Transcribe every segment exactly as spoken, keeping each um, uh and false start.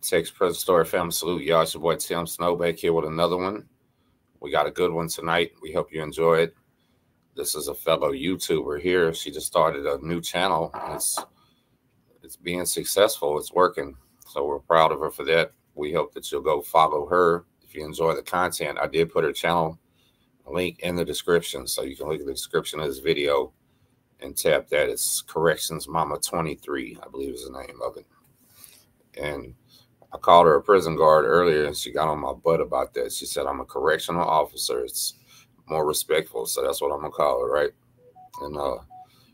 Texas Prison Story family, salute y'all. It's your boy Tim Sno back here with another one. We got a good one tonight. We hope you enjoy it. This is a fellow YouTuber here. She just started a new channel. It's it's being successful. It's working. So we're proud of her for that. We hope that you'll go follow her if you enjoy the content. I did put her channel link in the description, so you can look at the description of this video and tap that. It's Corrections Mama twenty-three, I believe is the name of it. And I called her a prison guard earlier, and she got on my butt about that. She said, I'm a correctional officer. It's more respectful, so that's what I'm going to call her, right? And uh,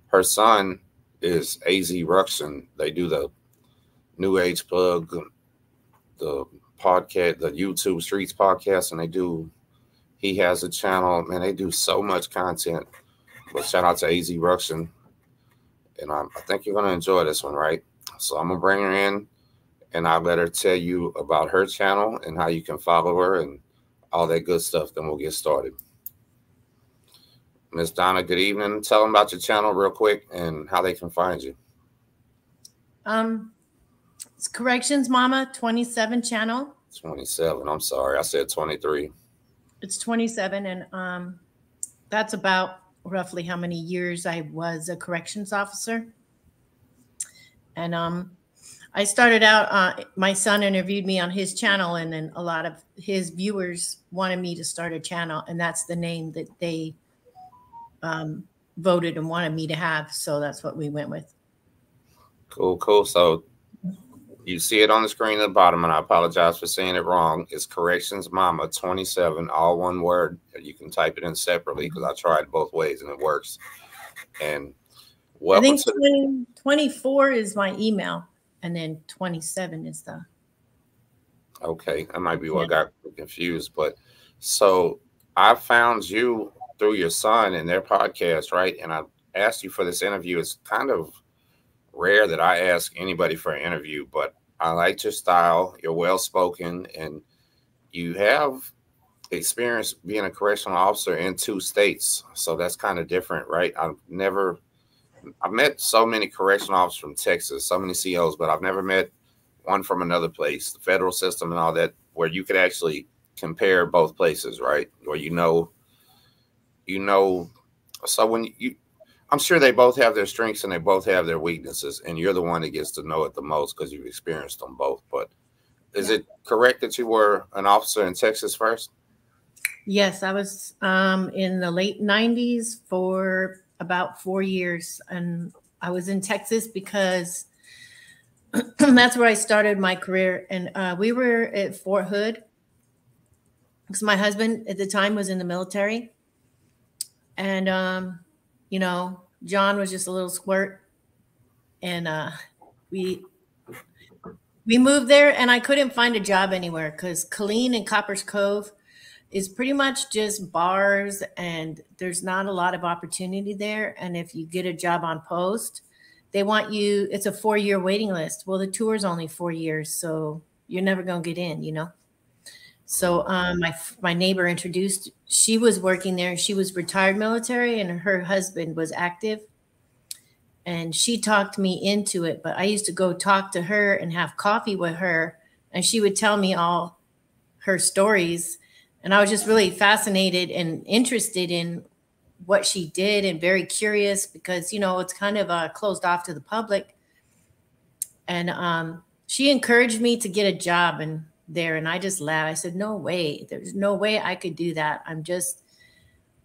her son is A Z Ruxin. They do the New Age Plug, the podcast, the YouTube Streets Podcast, and they do, he has a channel. Man, they do so much content. But shout out to A Z Ruxin. And I'm, I think you're going to enjoy this one, right? So I'm going to bring her in. And I'll let her tell you about her channel and how you can follow her and all that good stuff. Then we'll get started. Miss Donna, good evening. Tell them about your channel real quick and how they can find you. Um, it's Corrections Mama twenty-seven channel. twenty-seven. I'm sorry. I said twenty-three. It's twenty-seven. And um, that's about roughly how many years I was a corrections officer. And um. I started out, uh, my son interviewed me on his channel, and then a lot of his viewers wanted me to start a channel, and that's the name that they um, voted and wanted me to have. So that's what we went with. Cool, cool. So you see it on the screen at the bottom, and I apologize for saying it wrong. It's Corrections Mama twenty-seven, all one word. You can type it in separately because I tried both ways and it works. And I think twenty, twenty-four is my email. And then twenty-seven is the. Okay, I might be what yeah. got confused, but so I found you through your son and their podcast, right? And I asked you for this interview. It's kind of rare that I ask anybody for an interview, but I liked your style. You're well-spoken, and you have experience being a correctional officer in two states. So that's kind of different, right? I've never... I've met so many correctional officers from Texas, so many C Os, but I've never met one from another place, the federal system and all that, where you could actually compare both places, right? Where you know, you know, so when you, I'm sure they both have their strengths and they both have their weaknesses, and you're the one that gets to know it the most because you've experienced them both. But is it correct that you were an officer in Texas first? Yes, I was um, in the late nineties for about four years. And I was in Texas because that's where I started my career. And uh, we were at Fort Hood because my husband at the time was in the military. And, um, you know, John was just a little squirt. And uh, we we moved there, and I couldn't find a job anywhere because Killeen and Copperas Cove is pretty much just bars, and there's not a lot of opportunity there. And if you get a job on post, they want you, it's a four year waiting list. Well, the tour is only four years, so you're never gonna get in, you know? So um, my, my neighbor introduced, she was working there, she was retired military, and her husband was active. And she talked me into it, but I used to go talk to her and have coffee with her, and she would tell me all her stories. And I was just really fascinated and interested in what she did, and very curious because, you know, it's kind of uh, closed off to the public. And um, she encouraged me to get a job in there. And I just laughed. I said, no way. There's no way I could do that. I'm just,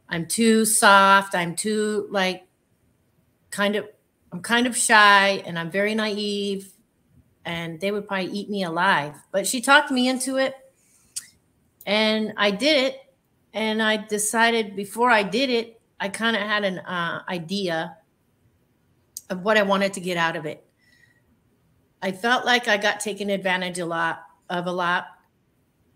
I'm too soft. I'm too like kind of, I'm kind of shy, and I'm very naive, and they would probably eat me alive. But she talked me into it. And I did it, and I decided before I did it, I kind of had an uh, idea of what I wanted to get out of it. I felt like I got taken advantage a lot of a lot.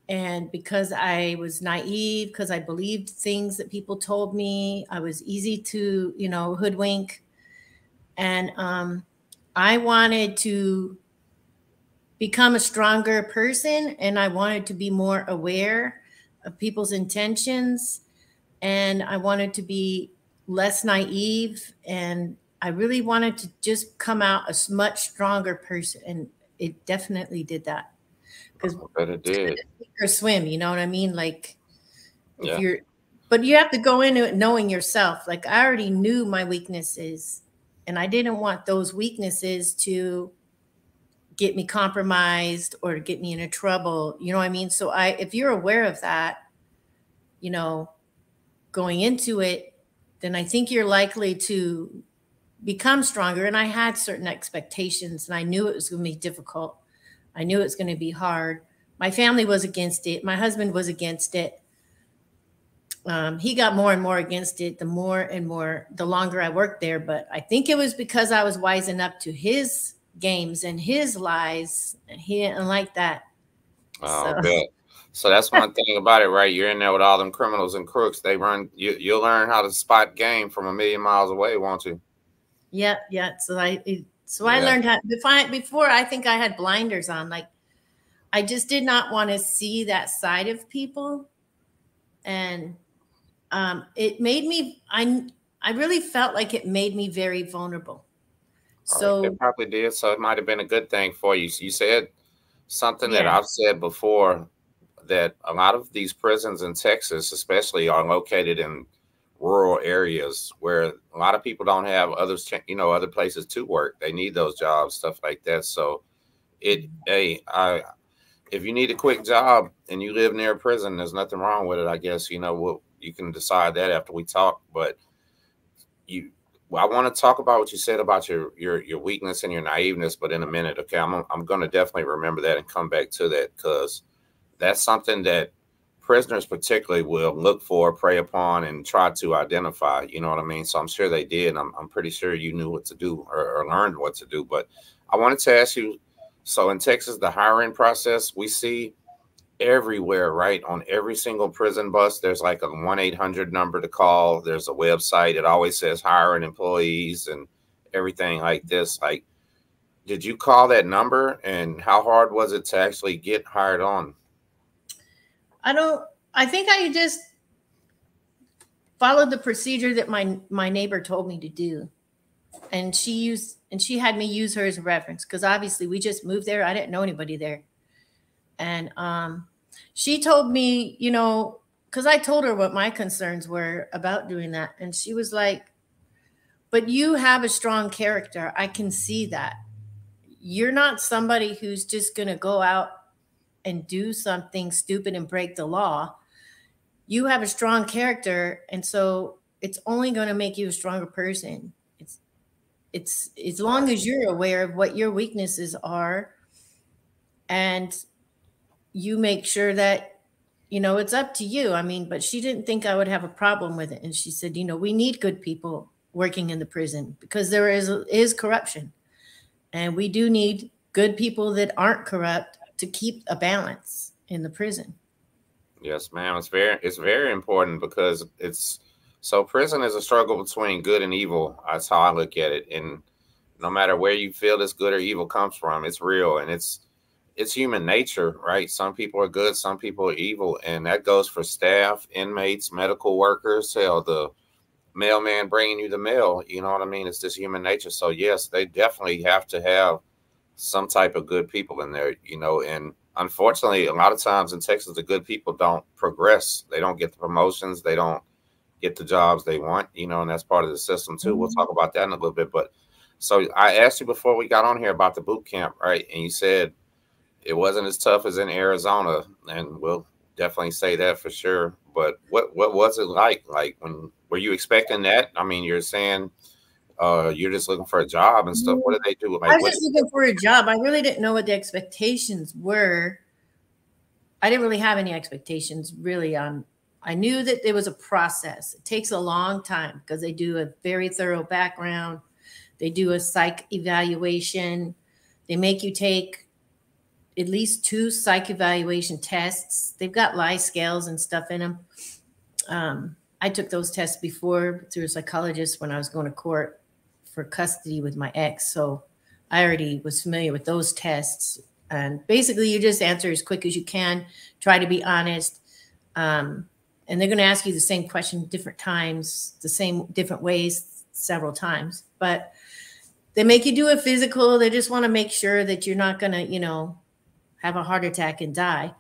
And because I was naive, because I believed things that people told me, I was easy to, you know, hoodwink. And um, I wanted to become a stronger person, and I wanted to be more aware of people's intentions, and I wanted to be less naive, and I really wanted to just come out a much stronger person, and it definitely did that. Because or swim, you know what I mean? Like, if yeah. you're, but you have to go into it knowing yourself. Like, I already knew my weaknesses, and I didn't want those weaknesses to get me compromised or get me into trouble. You know what I mean? So I, if you're aware of that, you know, going into it, then I think you're likely to become stronger. And I had certain expectations, and I knew it was going to be difficult. I knew it was going to be hard. My family was against it. My husband was against it. Um, he got more and more against it, the more and more, the longer I worked there. But I think it was because I was wising up to his games and his lies. And he didn't like that. Oh, so. Bet. So that's one thing about it, right? You're in there with all them criminals and crooks. They run, you, you'll learn how to spot game from a million miles away, won't you? Yeah, yeah. So I, so I yeah. learned how, before, before I think I had blinders on, like, I just did not want to see that side of people. And um, it made me, I, I really felt like it made me very vulnerable. All so right. It probably did. So it might have been a good thing for you. You said something yeah. that I've said before, that a lot of these prisons in Texas, especially, are located in rural areas where a lot of people don't have others, you know, other places to work. They need those jobs, stuff like that. So it, hey, I, if you need a quick job and you live near a prison, there's nothing wrong with it. I guess, you know, we'll, you can decide that after we talk. But you, well, I want to talk about what you said about your your your weakness and your naiveness, but in a minute, okay? I'm I'm going to definitely remember that and come back to that, because that's something that prisoners particularly will look for, prey upon, and try to identify. You know what I mean? So I'm sure they did. And I'm I'm pretty sure you knew what to do, or, or learned what to do. But I wanted to ask you. So in Texas, the hiring process, we see everywhere, right? On every single prison bus, there's like a one eight hundred number to call. There's a website. It always says hiring employees and everything like this. Like, did you call that number? And how hard was it to actually get hired on? I don't, I think I just followed the procedure that my, my neighbor told me to do. And she used, and she had me use her as a reference, because obviously we just moved there. I didn't know anybody there. And um, she told me, you know, because I told her what my concerns were about doing that. And she was like, but you have a strong character. I can see that. You're not somebody who's just going to go out and do something stupid and break the law. You have a strong character. And so it's only going to make you a stronger person. It's as long as you're aware of what your weaknesses are, and you make sure that, you know, it's up to you. I mean, but she didn't think I would have a problem with it. And she said, you know, we need good people working in the prison, because there is, is corruption, and we do need good people that aren't corrupt to keep a balance in the prison. Yes, ma'am. It's very, it's very important, because it's, so prison is a struggle between good and evil. That's how I look at it. And no matter where you feel this good or evil comes from, it's real. And it's it's human nature, right? Some people are good, some people are evil. And that goes for staff, inmates, medical workers, hell, the mailman bringing you the mail. You know what I mean? It's just human nature. So, yes, they definitely have to have some type of good people in there, you know. And unfortunately, a lot of times in Texas, the good people don't progress. They don't get the promotions. They don't get the jobs they want, you know, and that's part of the system too. Mm-hmm. We'll talk about that in a little bit. But so I asked you before we got on here about the boot camp, right? And you said it wasn't as tough as in Arizona, and we'll definitely say that for sure. But what what was it like? Like, when were you expecting that? I mean, you're saying uh, you're just looking for a job and stuff. Mm-hmm. What did they do? Like, I was just looking for a job. I really didn't know what the expectations were. I didn't really have any expectations, really, on. I knew that it was a process. It takes a long time, because they do a very thorough background. They do a psych evaluation. They make you take at least two psych evaluation tests. They've got lie scales and stuff in them. Um, I took those tests before through a psychologist when I was going to court for custody with my ex. So I already was familiar with those tests. And basically, you just answer as quick as you can. Try to be honest. Um, And they're going to ask you the same question different times, the same different ways several times. But they make you do a physical. They just want to make sure that you're not going to, you know, have a heart attack and die.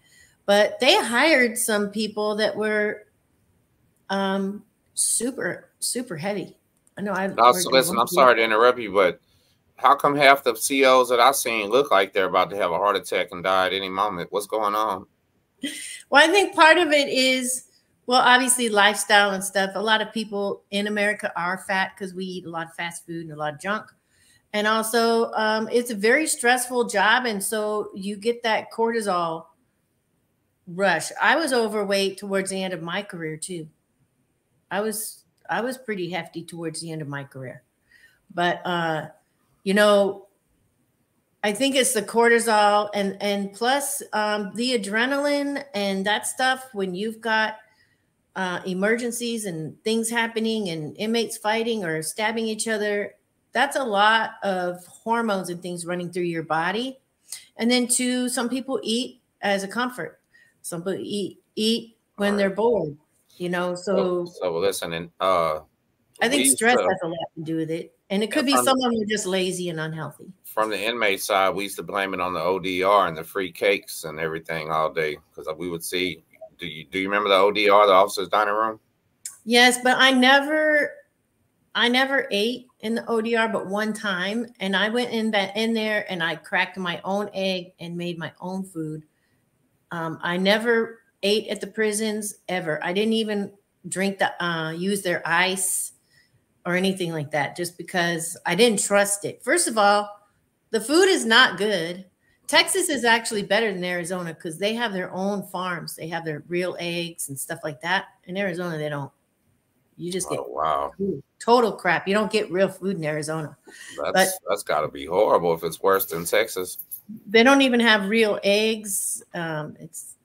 But they hired some people that were um, super, super heavy. I know. I've no, so listen, I'm sorry to interrupt you, but how come half the C Os that I've seen look like they're about to have a heart attack and die at any moment? What's going on? Well, I think part of it is, well, obviously lifestyle and stuff. A lot of people in America are fat because we eat a lot of fast food and a lot of junk. And also um, it's a very stressful job. And so you get that cortisol rush. I was overweight towards the end of my career too. I was, I was pretty hefty towards the end of my career, but uh, you know, I think it's the cortisol and, and plus um, the adrenaline and that stuff. When you've got uh, emergencies and things happening and inmates fighting or stabbing each other, that's a lot of hormones and things running through your body. And then two, some people eat as a comfort. Some people eat, eat when right. they're bored, you know, so. So listen, and, uh, I think stress to, has a lot to do with it. And it could be someone who's just lazy and unhealthy. From the inmate side, we used to blame it on the O D R and the free cakes and everything all day. Because we would see, do you, do you remember the O D R, the officer's dining room? Yes, but I never, I never ate in the O D R but one time. And I went in that in there and I cracked my own egg and made my own food. Um, I never ate at the prisons ever. I didn't even drink the, uh, use their ice or anything like that, just because I didn't trust it. First of all, the food is not good. Texas is actually better than Arizona because they have their own farms. They have their real eggs and stuff like that. In Arizona, they don't. You just get oh, wow. food. Total crap. You don't get real food in Arizona. That's, but that's got to be horrible if it's worse than Texas. They don't even have real eggs. Um, it's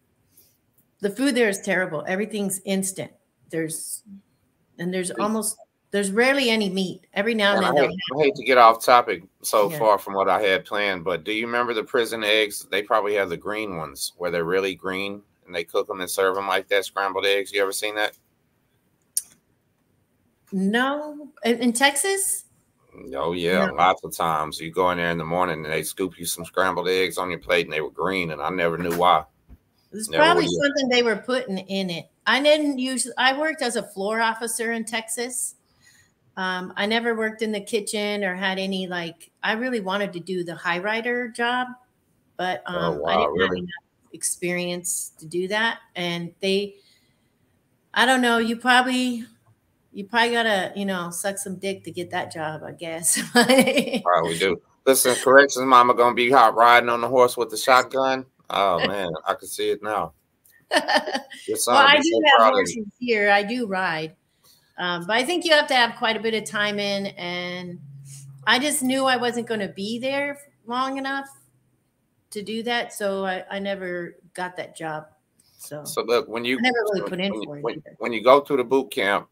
the food there is terrible. Everything's instant. There's and there's almost there's rarely any meat. Every now and, and then. I hate, I hate to get off topic so yeah. far from what I had planned, but do you remember the prison eggs? They probably have the green ones where they're really green and they cook them and serve them like that. Scrambled eggs. You ever seen that? No, in, in Texas. Oh yeah, no. Lots of times you go in there in the morning and they scoop you some scrambled eggs on your plate and they were green and I never knew why. It's probably would. something they were putting in it. I didn't usually. I worked as a floor officer in Texas. Um, I never worked in the kitchen or had any like. I really wanted to do the high rider job, but um, oh, wow, I didn't really? have enough experience to do that. And they, I don't know. You probably. You probably gotta, you know, suck some dick to get that job, I guess. Probably do. Listen, Corrections Mama gonna be hot riding on the horse with the shotgun. Oh man, I can see it now. Well, I do have horses here. I do ride, um, but I think you have to have quite a bit of time in. And I just knew I wasn't going to be there long enough to do that, so I, I never got that job. So, so look, when you I never really put in when, for it when, when you go through the boot camp.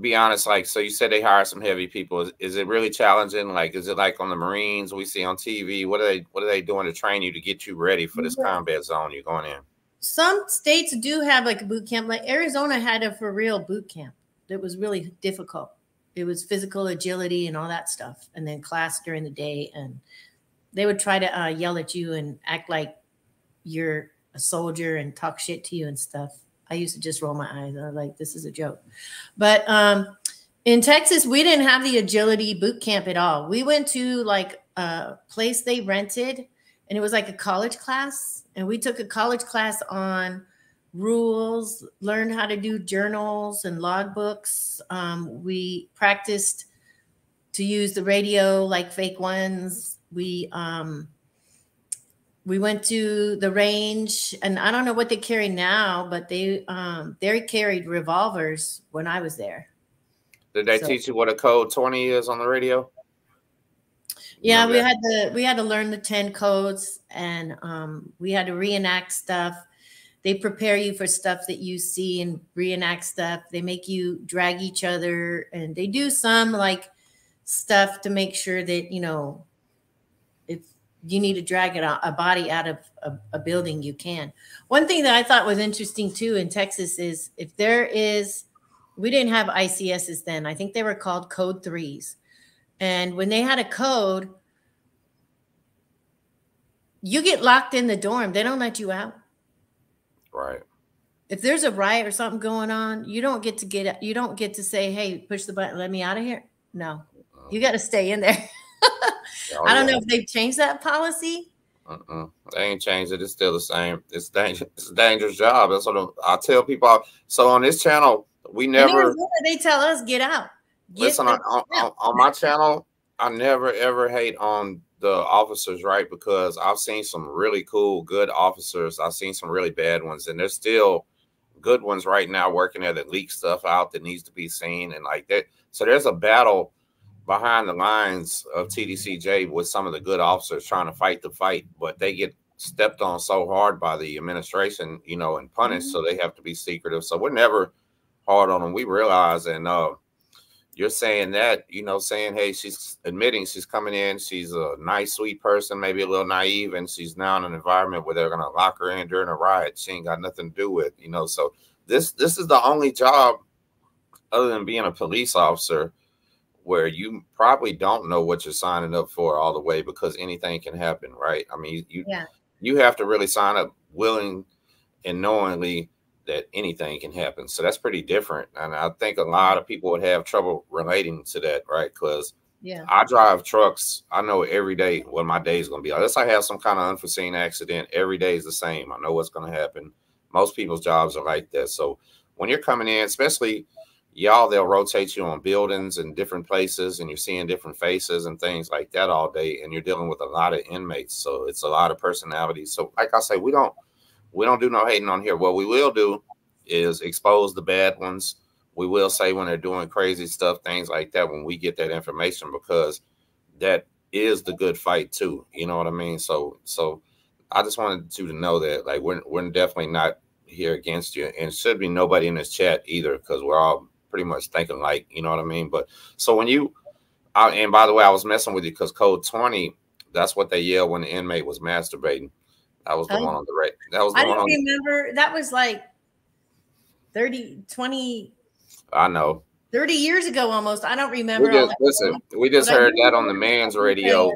Be honest, like, so you said they hire some heavy people. Is, is it really challenging? Like, is it like on the Marines we see on T V? What are they, what are they doing to train you to get you ready for this yeah. combat zone you're going in? Some states do have like a boot camp. Like Arizona had a for real boot camp that was really difficult. It was physical agility and all that stuff. And then class during the day. And they would try to uh, yell at you and act like you're a soldier and talk shit to you and stuff. I used to just roll my eyes. I was like, this is a joke. But um, in Texas, we didn't have the agility boot camp at all. We went to like a place they rented and it was like a college class. And we took a college class on rules, learned how to do journals and logbooks. Um, we practiced to use the radio like fake ones. We um, We went to the range, and I don't know what they carry now, but they um, they carried revolvers when I was there. Did they so, teach you what a code twenty is on the radio? Yeah, we had to we had to learn the ten codes, and um, we had to reenact stuff. They prepare you for stuff that you see and reenact stuff. They make you drag each other, and they do some like stuff to make sure that you know it's. You need to drag it out, a body out of a, a building, you can. One thing that I thought was interesting, too, in Texas is if there is – we didn't have I C Ss then. I think they were called code threes. And when they had a code, you get locked in the dorm. They don't let you out. Right. If there's a riot or something going on, you don't get to get, you don't get to say, hey, push the button, let me out of here. No, uh-uh. You got to stay in there. Oh, I don't yeah. know if they've changed that policy. Uh-uh. They ain't changed it. It's still the same. It's dangerous. It's a dangerous job. That's what I'm, I tell people. So on this channel, we never. They tell us get out. Get listen, on, on, out. on my channel, I never ever hate on the officers, right? Because I've seen some really cool, good officers. I've seen some really bad ones, and they're still good ones right now working there that leak stuff out that needs to be seen and like that. So there's a battle behind the lines of T D C J with some of the good officers trying to fight the fight, but they get stepped on so hard by the administration, you know, and punished. Mm-hmm. So they have to be secretive. So we're never hard on them. We realize, and uh, you're saying that, you know, saying, hey, she's admitting she's coming in. She's a nice, sweet person, maybe a little naive, and she's now in an environment where they're going to lock her in during a riot. She ain't got nothing to do with, you know. So this this is the only job other than being a police officer where you probably don't know what you're signing up for all the way, because anything can happen, right? I mean, you yeah. you have to really sign up willing and knowingly that anything can happen. So that's pretty different. And I think a lot of people would have trouble relating to that, right? Because yeah. I drive trucks. I know every day what my day is going to be. Unless I have some kind of unforeseen accident, every day is the same. I know what's going to happen. Most people's jobs are like that. So when you're coming in, especially y'all, they'll rotate you on buildings and different places, and you're seeing different faces and things like that all day. And you're dealing with a lot of inmates. So it's a lot of personalities. So like I say, we don't, we don't do no hating on here. What we will do is expose the bad ones. We will say when they're doing crazy stuff, things like that, when we get that information, because that is the good fight too. You know what I mean? So, so I just wanted you to know that, like, we're, we're definitely not here against you, and should be nobody in this chat either, because we're all pretty much thinking like, you know what I mean? But so when you, I, and by the way, I was messing with you because code twenty, that's what they yell when the inmate was masturbating. That was the I, one on the right. That was the I one. I don't on remember. The, that was like thirty, twenty. I know. thirty years ago almost. I don't remember. We just, listen, we just heard that on the man's radio.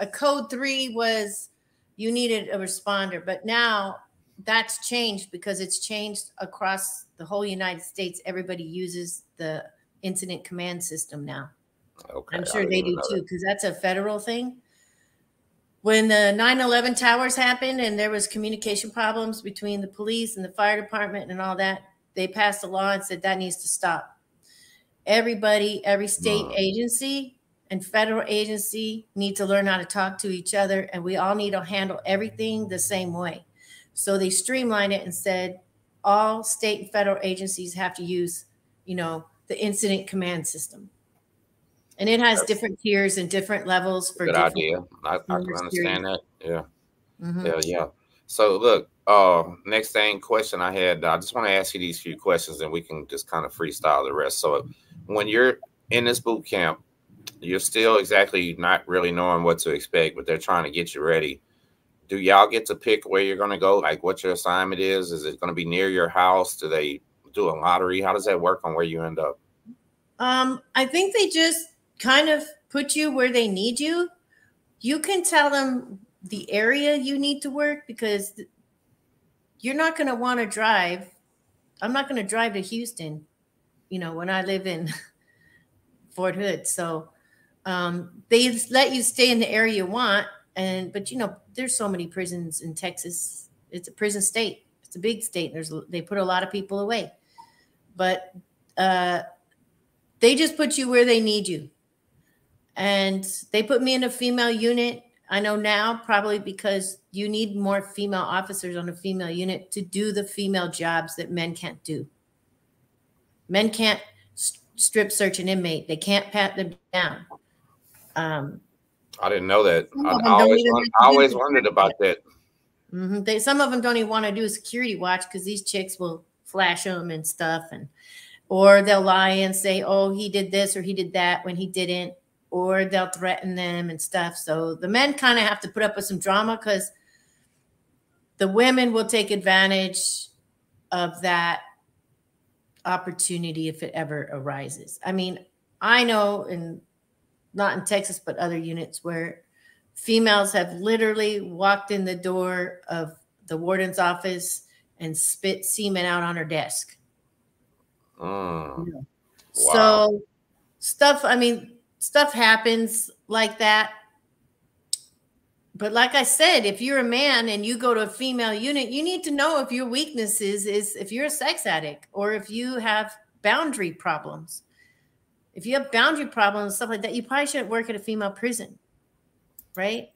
A code three was you needed a responder. But now that's changed, because it's changed across the whole United States. Everybody uses the incident command system now. Okay. I'm sure they do too, because that's a federal thing. When the nine eleven towers happened and there was communication problems between the police and the fire department and all that, they passed a law and said that needs to stop. Everybody, every state mm. agency and federal agency need to learn how to talk to each other, and we all need to handle everything the same way. So they streamlined it and said all state and federal agencies have to use, you know, the incident command system. And it has different tiers and different levels for good idea. I, I can understand that. Yeah. Mm-hmm. Yeah. Yeah. So look, uh, next thing question I had, I just want to ask you these few questions, and we can just kind of freestyle the rest. So when you're in this boot camp, you're still exactly not really knowing what to expect, but they're trying to get you ready. Do y'all get to pick where you're going to go? Like what your assignment is? Is it going to be near your house? Do they do a lottery? How does that work on where you end up? Um, I think they just kind of put you where they need you. You can tell them the area you need to work, because you're not going to want to drive. I'm not going to drive to Houston, you know, when I live in Fort Hood. So um, they let you stay in the area you want. And, but you know, there's so many prisons in Texas. It's a prison state. It's a big state. There's, they put a lot of people away, but uh, they just put you where they need you. And they put me in a female unit. I know now, probably because you need more female officers on a female unit to do the female jobs that men can't do. Men can't strip search an inmate. They can't pat them down. Um, I didn't know that. I, I always, wondered, I always wondered about that. Mm-hmm. They, some of them don't even want to do a security watch, because these chicks will flash them and stuff. and Or they'll lie and say, oh, he did this or he did that when he didn't. Or they'll threaten them and stuff. So the men kind of have to put up with some drama, because the women will take advantage of that opportunity if it ever arises. I mean, I know, in not in Texas, but other units where Females have literally walked in the door of the warden's office and spit semen out on her desk. Mm. Yeah. Wow. So stuff, I mean, stuff happens like that. But like I said, if you're a man and you go to a female unit, you need to know if your weakness is, is if you're a sex addict or if you have boundary problems. If you have boundary problems, stuff like that, you probably shouldn't work at a female prison, right?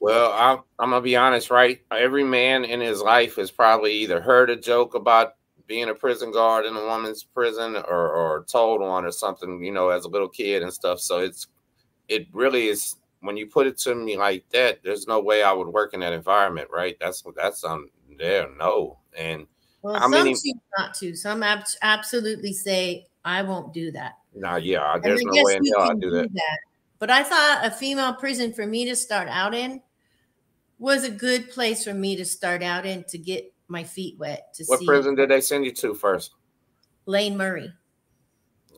Well, I'm, I'm going to be honest, right? Every man in his life has probably either heard a joke about being a prison guard in a woman's prison or, or told one or something, you know, as a little kid and stuff. So it's, it really is, when you put it to me like that, there's no way I would work in that environment, right? That's what that's on there. No. And well, some many, choose not to. Some ab absolutely say, I won't do that. No, nah, yeah, there's and no way in hell I do that. that. But I thought a female prison for me to start out in was a good place for me to start out in to get my feet wet. To what see prison did they send you to first? Lane Murray.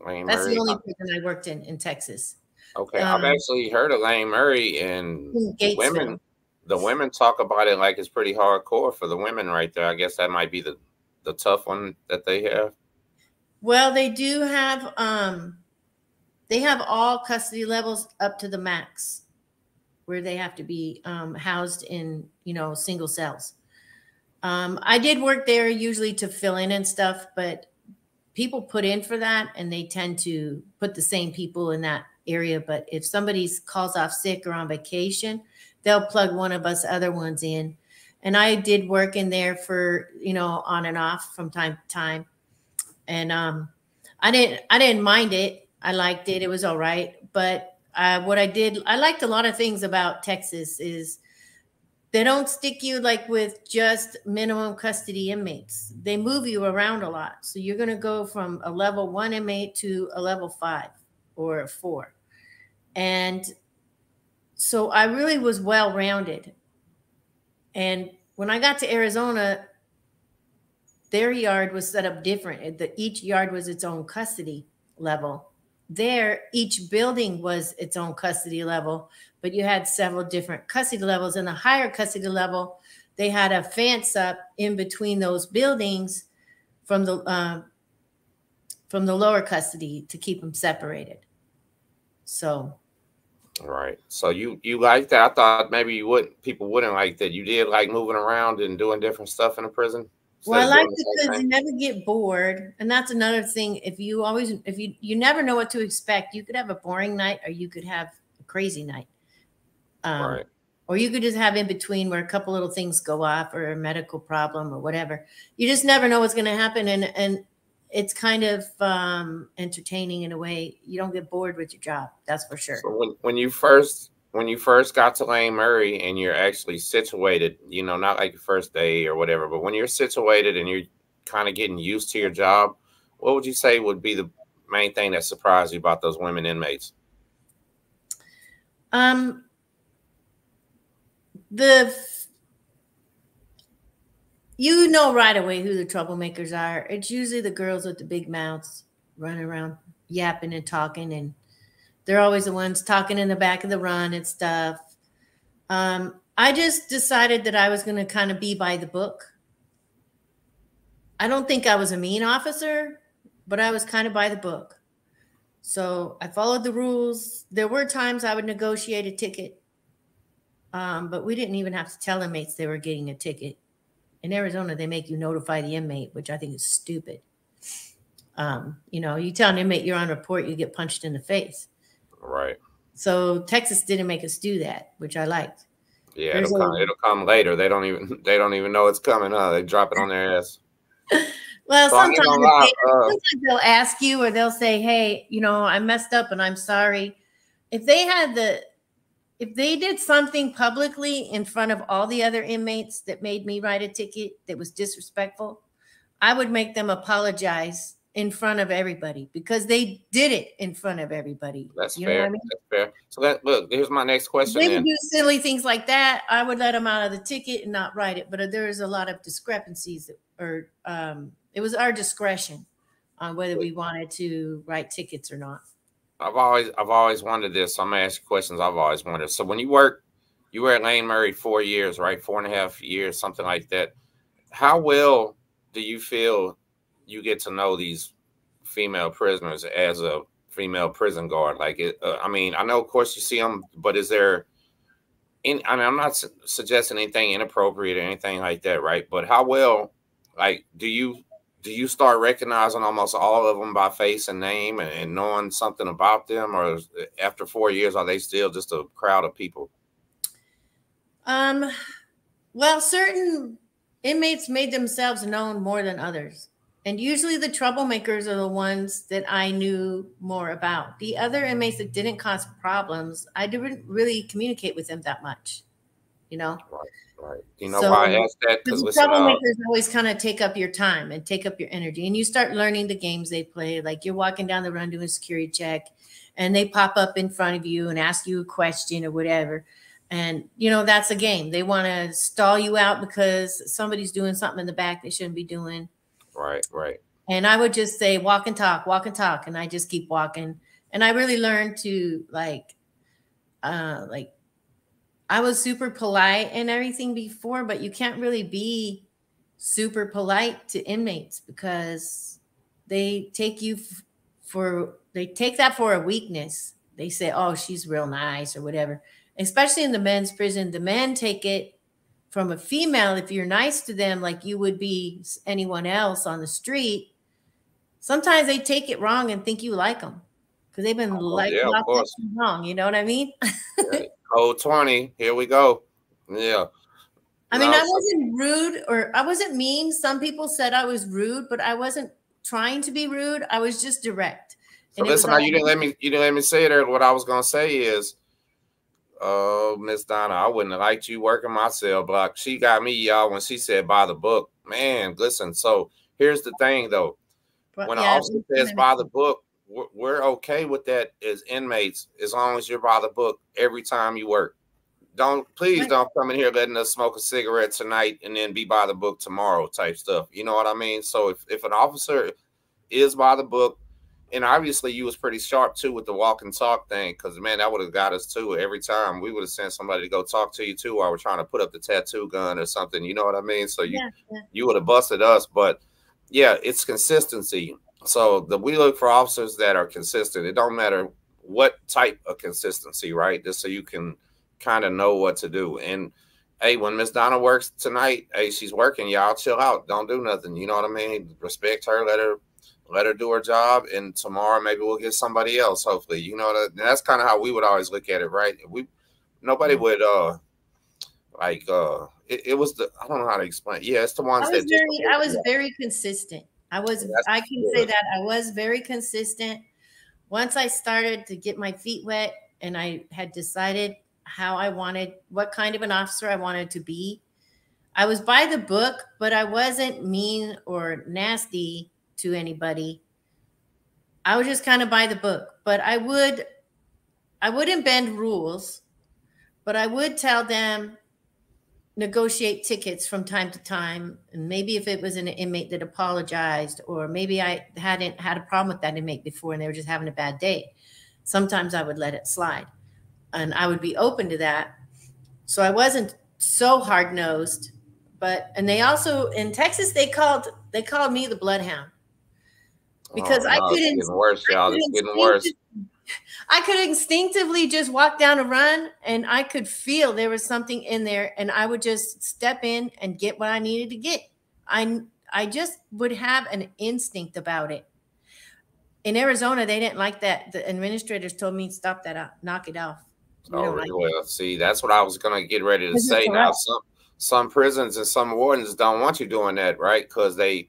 Lane That's Murray. the only prison I worked in in Texas. Okay, um, I've actually heard of Lane Murray, and the women, the women talk about it like it's pretty hardcore for the women right there. I guess that might be the, the tough one that they have. Well, they do have, um, they have all custody levels up to the max where they have to be um, housed in, you know, single cells. Um, I did work there usually to fill in and stuff, but people put in for that and they tend to put the same people in that area. But if somebody calls off sick or on vacation, they'll plug one of us other ones in. And I did work in there for, you know, on and off from time to time. And um, I didn't, I didn't mind it. I liked it. It was all right. But uh, what I did, I liked a lot of things about Texas is they don't stick you like with just minimum custody inmates. They move you around a lot. So you're going to go from a level one inmate to a level five or a four. And so I really was well-rounded. And when I got to Arizona, their yard was set up different. The, each yard was its own custody level. There, each building was its own custody level, but you had several different custody levels. And the higher custody level, they had a fence up in between those buildings from the uh, from the lower custody to keep them separated. So, all right. So you you liked that? I thought maybe you wouldn't. People wouldn't like that. You did like moving around and doing different stuff in a prison. Well, I like it because you never get bored. And that's another thing. If you always, if you, you never know what to expect, you could have a boring night or you could have a crazy night. Um, right. Or you could just have in between where a couple little things go off or a medical problem or whatever. You just never know what's going to happen. And, and it's kind of um, entertaining in a way. You don't get bored with your job. That's for sure. So when, when you first... When you first got to Lane Murray and you're actually situated, you know, not like your first day or whatever, but when you're situated and you're kind of getting used to your job, what would you say would be the main thing that surprised you about those women inmates? Um, the, you know, right away who the troublemakers are. It's usually the girls with the big mouths running around yapping and talking, and they're always the ones talking in the back of the run and stuff. Um, I just decided that I was going to kind of be by the book. I don't think I was a mean officer, but I was kind of by the book. So I followed the rules. There were times I would negotiate a ticket, um, but we didn't even have to tell inmates they were getting a ticket. In Arizona, they make you notify the inmate, which I think is stupid. Um, you know, you tell an inmate you're on report, you get punched in the face. Right. So Texas didn't make us do that, which I liked. Yeah, it'll come, it'll come later. They don't even they don't even know it's coming. Huh? They drop it on their ass. Well, so sometimes, they, lie, uh, sometimes they'll ask you, or they'll say, "Hey, you know, I messed up, and I'm sorry." If they had the, if they did something publicly in front of all the other inmates that made me write a ticket that was disrespectful, I would make them apologize in front of everybody, because they did it in front of everybody. That's you know fair. What I mean? That's fair. So that, look, here's my next question. They would do silly things like that. I would let them out of the ticket and not write it. But there is a lot of discrepancies, or um, it was our discretion on whether we wanted to write tickets or not. I've always I've always wondered this. So I'm gonna ask you questions I've always wondered. So when you work, you were at Lane Murray four years, right? Four and a half years, something like that. How well do you feel you get to know these female prisoners as a female prison guard? Like, it, uh, I mean, I know of course you see them, but is there? In, I mean, I'm not su suggesting anything inappropriate or anything like that, right? But how well, like, do you do you start recognizing almost all of them by face and name and, and knowing something about them, or after four years, are they still just a crowd of people? Um, well, certain inmates made themselves known more than others, and usually the troublemakers are the ones that I knew more about. The other inmates that didn't cause problems, I didn't really communicate with them that much, you know? Right, right. You know so, why I asked that? Because troublemakers uh, always kind of take up your time and take up your energy, and you start learning the games they play. Like, you're walking down the run doing a security check, and they pop up in front of you and ask you a question or whatever. And, you know, that's a game. They want to stall you out because somebody's doing something in the back they shouldn't be doing. Right, right. And I would just say, walk and talk, walk and talk. And I just keep walking. And I really learned to, like, uh, like, I was super polite and everything before, but you can't really be super polite to inmates because they take you f for, they take that for a weakness. They say, oh, she's real nice or whatever. Especially in the men's prison, the men take it from a female. If you're nice to them, like you would be anyone else on the street, sometimes they take it wrong and think you like them because they've been oh, like yeah, wrong. You know what I mean? Right. Code twenty. Here we go. Yeah. I no, mean, I wasn't rude or I wasn't mean. Some people said I was rude, but I wasn't trying to be rude. I was just direct. So listen, now, you didn't let me. You didn't let me say that. What I was gonna say is, oh, Miss Donna, I wouldn't have liked you working my cell block. She got me, y'all, when she said buy the book. Man, listen, so here's the thing, though. But, when yeah, an officer says buy the book, we're, we're okay with that as inmates as long as you're by the book every time you work. Don't Please right. don't come in here letting us smoke a cigarette tonight and then be by the book tomorrow type stuff. You know what I mean? So if, if an officer is by the book, and obviously you was pretty sharp too with the walk and talk thing, because man, that would have got us too. Every time we would have sent somebody to go talk to you too while we're trying to put up the tattoo gun or something. You know what I mean? So you yeah, yeah. you would have busted us. But yeah, it's consistency. So the, we look for officers that are consistent. It don't matter what type of consistency, right? Just so you can kind of know what to do. And hey, when Miss Donna works tonight, hey, she's working. Y'all chill out. Don't do nothing. You know what I mean? Respect her. Let her. Let her do her job, and tomorrow maybe we'll get somebody else. Hopefully, you know that that's kind of how we would always look at it, right? We nobody would uh like uh it, it was the I don't know how to explain. It. Yeah, it's the ones I was that very, just, I was yeah. very consistent. I was that's I can good. say that I was very consistent. Once I started to get my feet wet, and I had decided how I wanted, what kind of an officer I wanted to be, I was by the book, but I wasn't mean or nasty to anybody. I would just kind of buy the book, but I would, I wouldn't bend rules, but I would tell them negotiate tickets from time to time. And maybe if it was an inmate that apologized, or maybe I hadn't had a problem with that inmate before and they were just having a bad day. Sometimes I would let it slide, and I would be open to that. So I wasn't so hard nosed, but, and they also in Texas, they called, they called me the Bloodhound. Because oh, I couldn't, it's getting worse, y'all. It's getting worse. I could instinctively just walk down a run, and I could feel there was something in there, and I would just step in and get what I needed to get. I I just would have an instinct about it. In Arizona, they didn't like that. The administrators told me stop that, out, knock it off. We oh, really? Like well, that. See, that's what I was gonna get ready to say now. Some some prisons and some wardens don't want you doing that, right? Because they.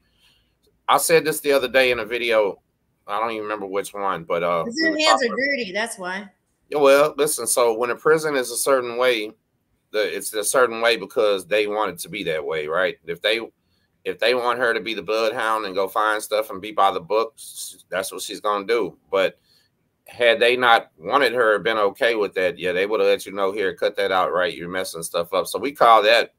I said this the other day in a video. I don't even remember which one, but uh, their hands are dirty. That's why. Yeah, well, listen. So when a prison is a certain way, the, it's a certain way because they want it to be that way, right? If they, if they want her to be the bloodhound and go find stuff and be by the book, that's what she's gonna do. But had they not wanted her, been okay with that, yeah, they would have let you know here, cut that out, right? You're messing stuff up. So we call that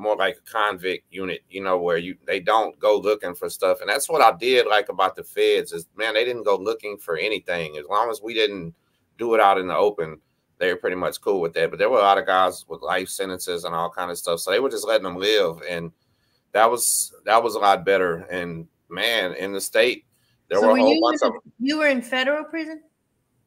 more like a convict unit, you know, where you they don't go looking for stuff. And that's what I did like about the feds is, man, they didn't go looking for anything. As long as we didn't do it out in the open, they were pretty much cool with that. But there were a lot of guys with life sentences and all kind of stuff. So they were just letting them live. And that was that was a lot better. And, man, in the state, there so were a whole bunch of – You were in federal prison?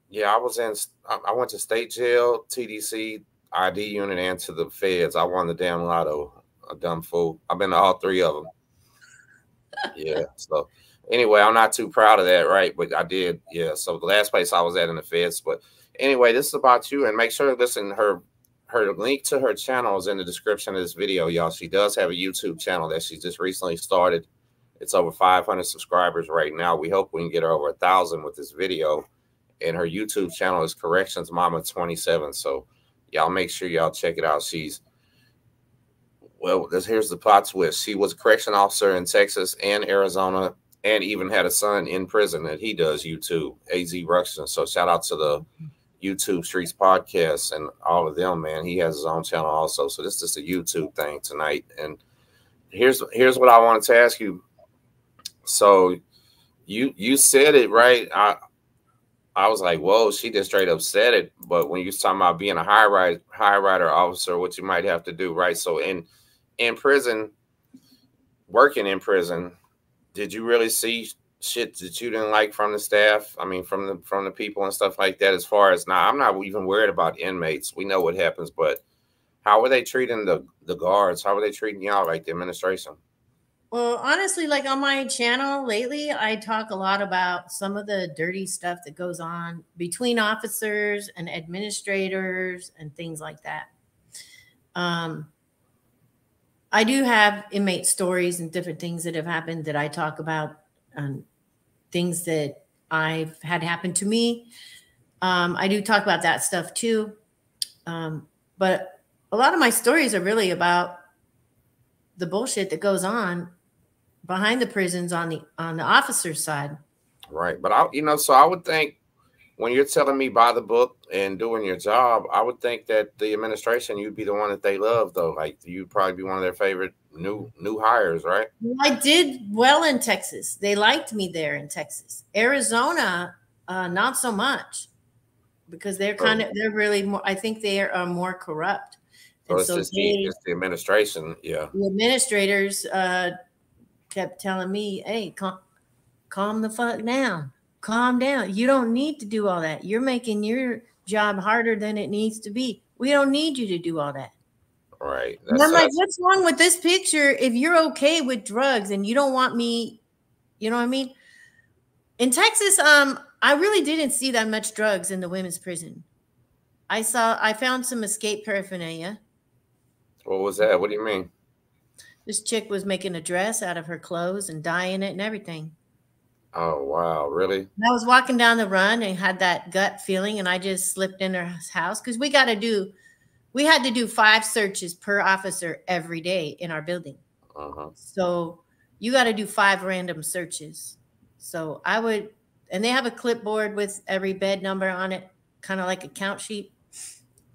Yeah, I was in – I went to state jail, T D C, I D unit, and to the feds. I won the damn lotto. A dumb fool. I've been to all three of them. Yeah. So anyway, I'm not too proud of that, right? But I did. Yeah. So the last place I was at in the feds. But anyway, this is about you. And make sure to listen. Her her link to her channel is in the description of this video, y'all. She does have a YouTube channel that she just recently started. It's over five hundred subscribers right now. We hope we can get her over a thousand with this video. And her YouTube channel is Corrections Mama twenty-seven. So y'all make sure y'all check it out. She's Well, this, here's the plot twist. She was a correction officer in Texas and Arizona and even had a son in prison that he does YouTube, A Z Ruxin. So shout out to the YouTube Streets Podcast and all of them, man. He has his own channel also. So this is a YouTube thing tonight. And here's here's what I wanted to ask you. So you you said it, right? I I was like, whoa, she just straight up said it. But when you're talking about being a high rise, high rider officer, what you might have to do, right? So in in prison, working in prison, did you really see shit that you didn't like from the staff? I mean, from the from the people and stuff like that, as far as now, nah, I'm not even worried about inmates. We know what happens, but how were they treating the, the guards? How were they treating y'all, like the administration? Well, honestly, like on my channel lately, I talk a lot about some of the dirty stuff that goes on between officers and administrators and things like that. Um, I do have inmate stories and different things that have happened that I talk about, um, things that I've had happen to me. Um, I do talk about that stuff too. Um, but a lot of my stories are really about the bullshit that goes on behind the prisons on the, on the officer's side. Right. But I, you know, so I would think when you're telling me by the book and doing your job, I would think that the administration, you'd be the one that they love, though. Like, you'd probably be one of their favorite new new hires, right? I did well in Texas. They liked me there in Texas. Arizona, uh, not so much, because they're kind of, they're really more, I think they are more corrupt. So, it's, so just they, the, it's the administration, yeah. The administrators uh, kept telling me, hey, calm, calm the fuck down. Calm down. You don't need to do all that. You're making your job harder than it needs to be. We don't need you to do all that. Right. That's, and I'm like, what's wrong with this picture? If you're okay with drugs and you don't want me, you know what I mean? In Texas, um, I really didn't see that much drugs in the women's prison. I saw, I found some escape paraphernalia. What was that? What do you mean? This chick was making a dress out of her clothes and dyeing it and everything. Oh, wow. Really? And I was walking down the run and had that gut feeling, and I just slipped in her house because we got to do, we had to do five searches per officer every day in our building. Uh-huh. So you got to do five random searches. So I would, and they have a clipboard with every bed number on it, kind of like a count sheet,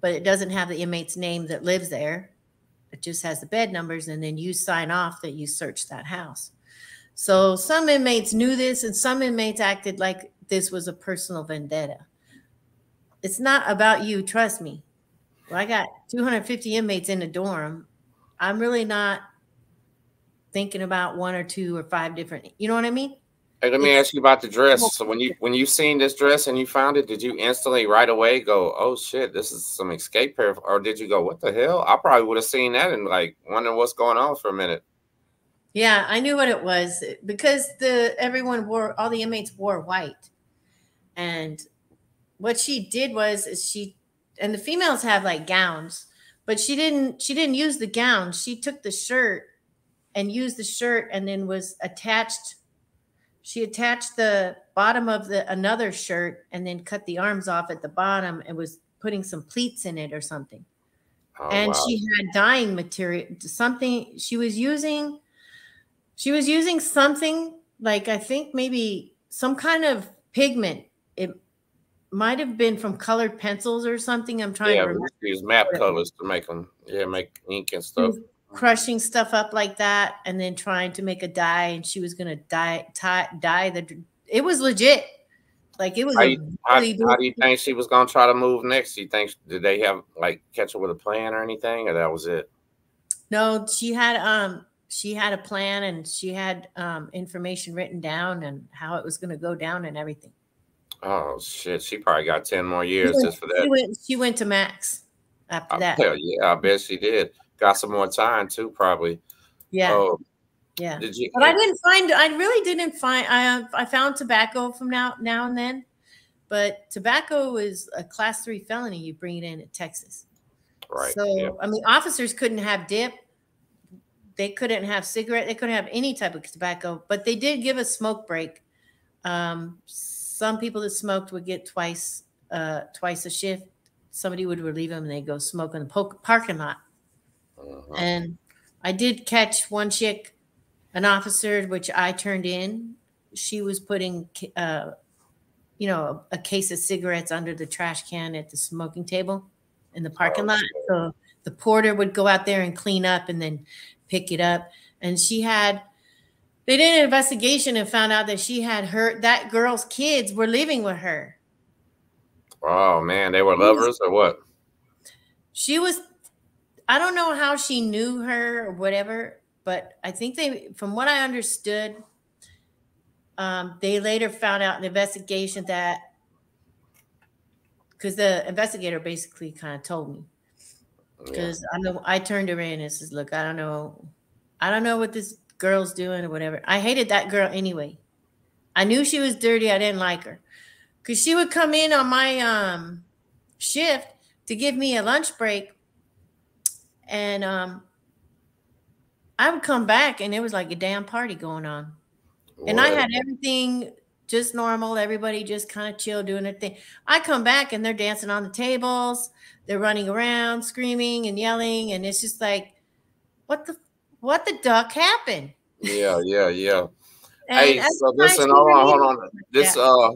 but it doesn't have the inmate's name that lives there. It just has the bed numbers, and then you sign off that you searched that house. So some inmates knew this, and some inmates acted like this was a personal vendetta. It's not about you, trust me. Well, I got two hundred fifty inmates in the dorm. I'm really not thinking about one or two or five different, you know what I mean? Hey, let me ask you about the dress. So when you when you seen this dress and you found it, did you instantly right away go, "Oh shit, this is some escape pair," or did you go, "What the hell?" I probably would have seen that and like wondering what's going on for a minute. Yeah, I knew what it was because the everyone wore all the inmates wore white, and what she did was is she and the females have like gowns, but she didn't she didn't use the gown. She took the shirt and used the shirt, and then was attached. She attached the bottom of the another shirt and then cut the arms off at the bottom and was putting some pleats in it or something. Oh, and wow. She had dyeing material, something she was using. She was using something like, I think maybe some kind of pigment. It might have been from colored pencils or something. I'm trying yeah, to remember. She used map colors to make them, yeah, make ink and stuff. crushing stuff up like that and then trying to make a dye, and she was going to dye, dye the, it was legit. Like it was. How, you, really how, how do you think she was going to try to move next? Do you think, did they have like catch her with a plan or anything, or that was it? No, she had, um, she had a plan, and she had um, information written down and how it was going to go down and everything. Oh shit. She probably got ten more years went, just for that. She went, she went to max after I, that. Hell yeah, I bet she did. Got some more time too, probably. Yeah. Oh, yeah. Did you, but I didn't find, I really didn't find, I, I found tobacco from now, now and then, but tobacco is a class three felony. You bring it in at Texas. Right. So, yeah. I mean, officers couldn't have dip. They couldn't have cigarette. They couldn't have any type of tobacco, but they did give a smoke break. Um, some people that smoked would get twice, uh, twice a shift. Somebody would relieve them and they'd go smoke in the parking lot. Uh-huh. And I did catch one chick, an officer, which I turned in. She was putting, uh, you know, a, a case of cigarettes under the trash can at the smoking table in the parking oh, lot. Shit. So the porter would go out there and clean up and then pick it up. And she had, they did an investigation and found out that she had her, that girl's kids were living with her. Oh man, they were lovers was, or what? She was, I don't know how she knew her or whatever, but I think they, from what I understood, um, they later found out in the investigation that, because the investigator basically kind of told me, because yeah. I know I turned her in and says, "Look, I don't know, I don't know what this girl's doing or whatever." I hated that girl anyway. I knew she was dirty. I didn't like her because she would come in on my um, shift to give me a lunch break. And um, I would come back and it was like a damn party going on. What? And I had everything just normal. Everybody just kind of chill doing their thing. I come back and they're dancing on the tables. They're running around screaming and yelling. And it's just like, what the, what the duck happened? Yeah, yeah, yeah. Hey, so listen, hold on, hold on. This, yeah. uh,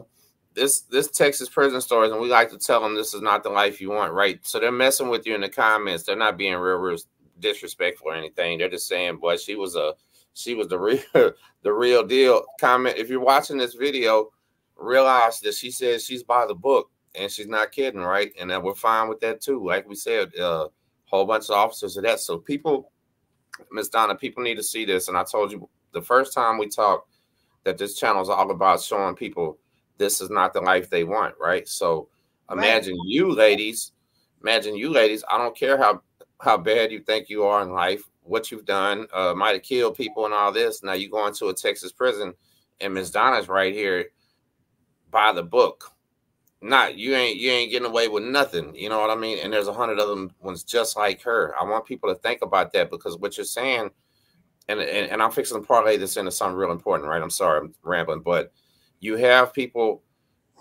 This this Texas Prison Stories, and we like to tell them this is not the life you want, right? So they're messing with you in the comments. They're not being real, real disrespectful or anything. They're just saying, "Boy, she was a she was the real the real deal." Comment if you're watching this video, realize that she says she's by the book and she's not kidding, right? And that we're fine with that too. Like we said, a uh, whole bunch of officers of that. So people, Miss Donna, people need to see this. And I told you the first time we talked that this channel is all about showing people this is not the life they want, right? So imagine right. you ladies, imagine you ladies, I don't care how, how bad you think you are in life, what you've done, uh, might have killed people and all this. Now you go into a Texas prison and Miss Donna's right here by the book. Not, you ain't, you ain't getting away with nothing. You know what I mean? And there's a hundred other ones just like her. I want people to think about that, because what you're saying, and, and, and I'm fixing to parlay this into something real important, right? I'm sorry, I'm rambling, but you have people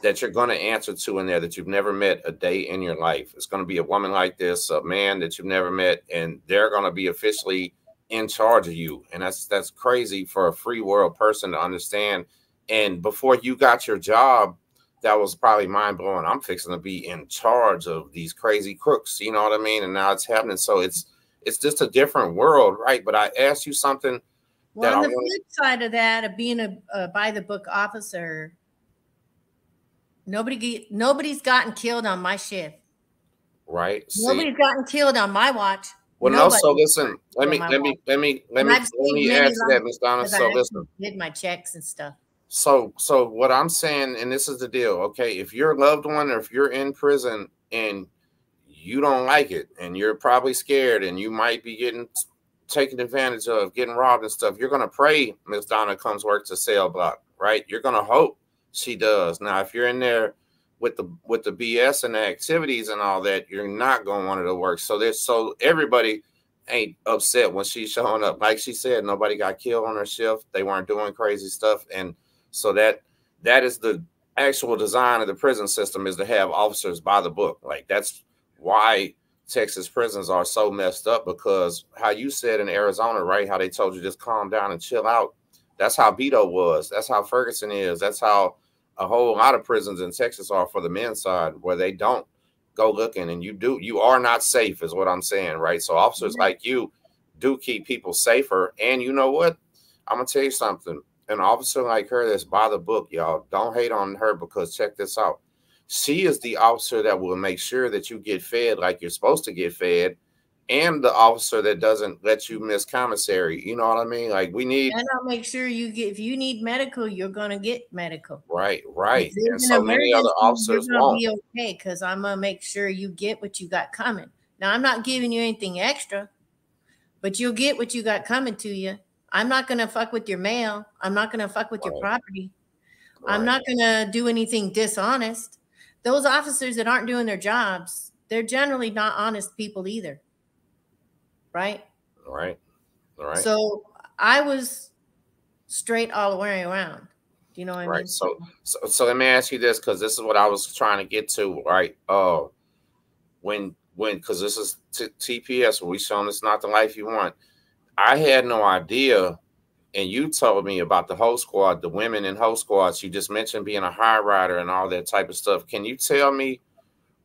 that you're going to answer to in there that you've never met a day in your life. It's going to be a woman like this, a man that you've never met, and they're going to be officially in charge of you. And that's that's crazy for a free world person to understand. And before you got your job, that was probably mind blowing. I'm fixing to be in charge of these crazy crooks. You know what I mean? And now it's happening. So it's it's just a different world, right? But I asked you something. Well, on the flip side of that, of being a, a by-the-book officer, nobody nobody's gotten killed on my shift. Right. Nobody's See, gotten killed on my watch. Well, Nobody. no. So listen, let me let, watch. me let me let and me I've let me answer that, Miss Donna. So I listen, did my checks and stuff. So so what I'm saying, and this is the deal, okay? If you're a loved one, or if you're in prison and you don't like it, and you're probably scared, and you might be getting taking advantage of, getting robbed and stuff, you're going to pray Miss Donna comes work to cell block, right? You're going to hope she does. Now, if you're in there with the with the B S and the activities and all that, you're not going to want her to work. So there's so everybody ain't upset when she's showing up. Like she said, nobody got killed on her shift. They weren't doing crazy stuff. And so that that is the actual design of the prison system, is to have officers by the book. Like, that's why Texas prisons are so messed up, because how you said in Arizona, right, how they told you just calm down and chill out. That's how Beto was. That's how Ferguson is. That's how a whole lot of prisons in Texas are for the men's side, where they don't go looking, and you do. You are not safe is what I'm saying, right? So officers mm-hmm. like you do keep people safer. And you know what? I'm going to tell you something. An officer like her that's by the book, y'all, don't hate on her, because check this out. She is the officer that will make sure that you get fed like you're supposed to get fed, and the officer that doesn't let you miss commissary. You know what I mean? Like, we need... And I'll make sure you get... If you need medical, you're going to get medical. Right, right. And so many other officers won't. You're going to be okay, because I'm going to make sure you get what you got coming. Now, I'm not giving you anything extra, but you'll get what you got coming to you. I'm not going to fuck with your mail. I'm not going to fuck with right. your property. Right. I'm not going to do anything dishonest. Those officers that aren't doing their jobs, they're generally not honest people either. Right? Right. Right. So I was straight all the way around. Do you know what right. I mean? So, so, so let me ask you this, because this is what I was trying to get to, right? Uh, when, when, because this is T P S, where we shown it's not the life you want. I had no idea, and you told me about the whole squad, the women in whole squads. You just mentioned being a high rider and all that type of stuff. Can you tell me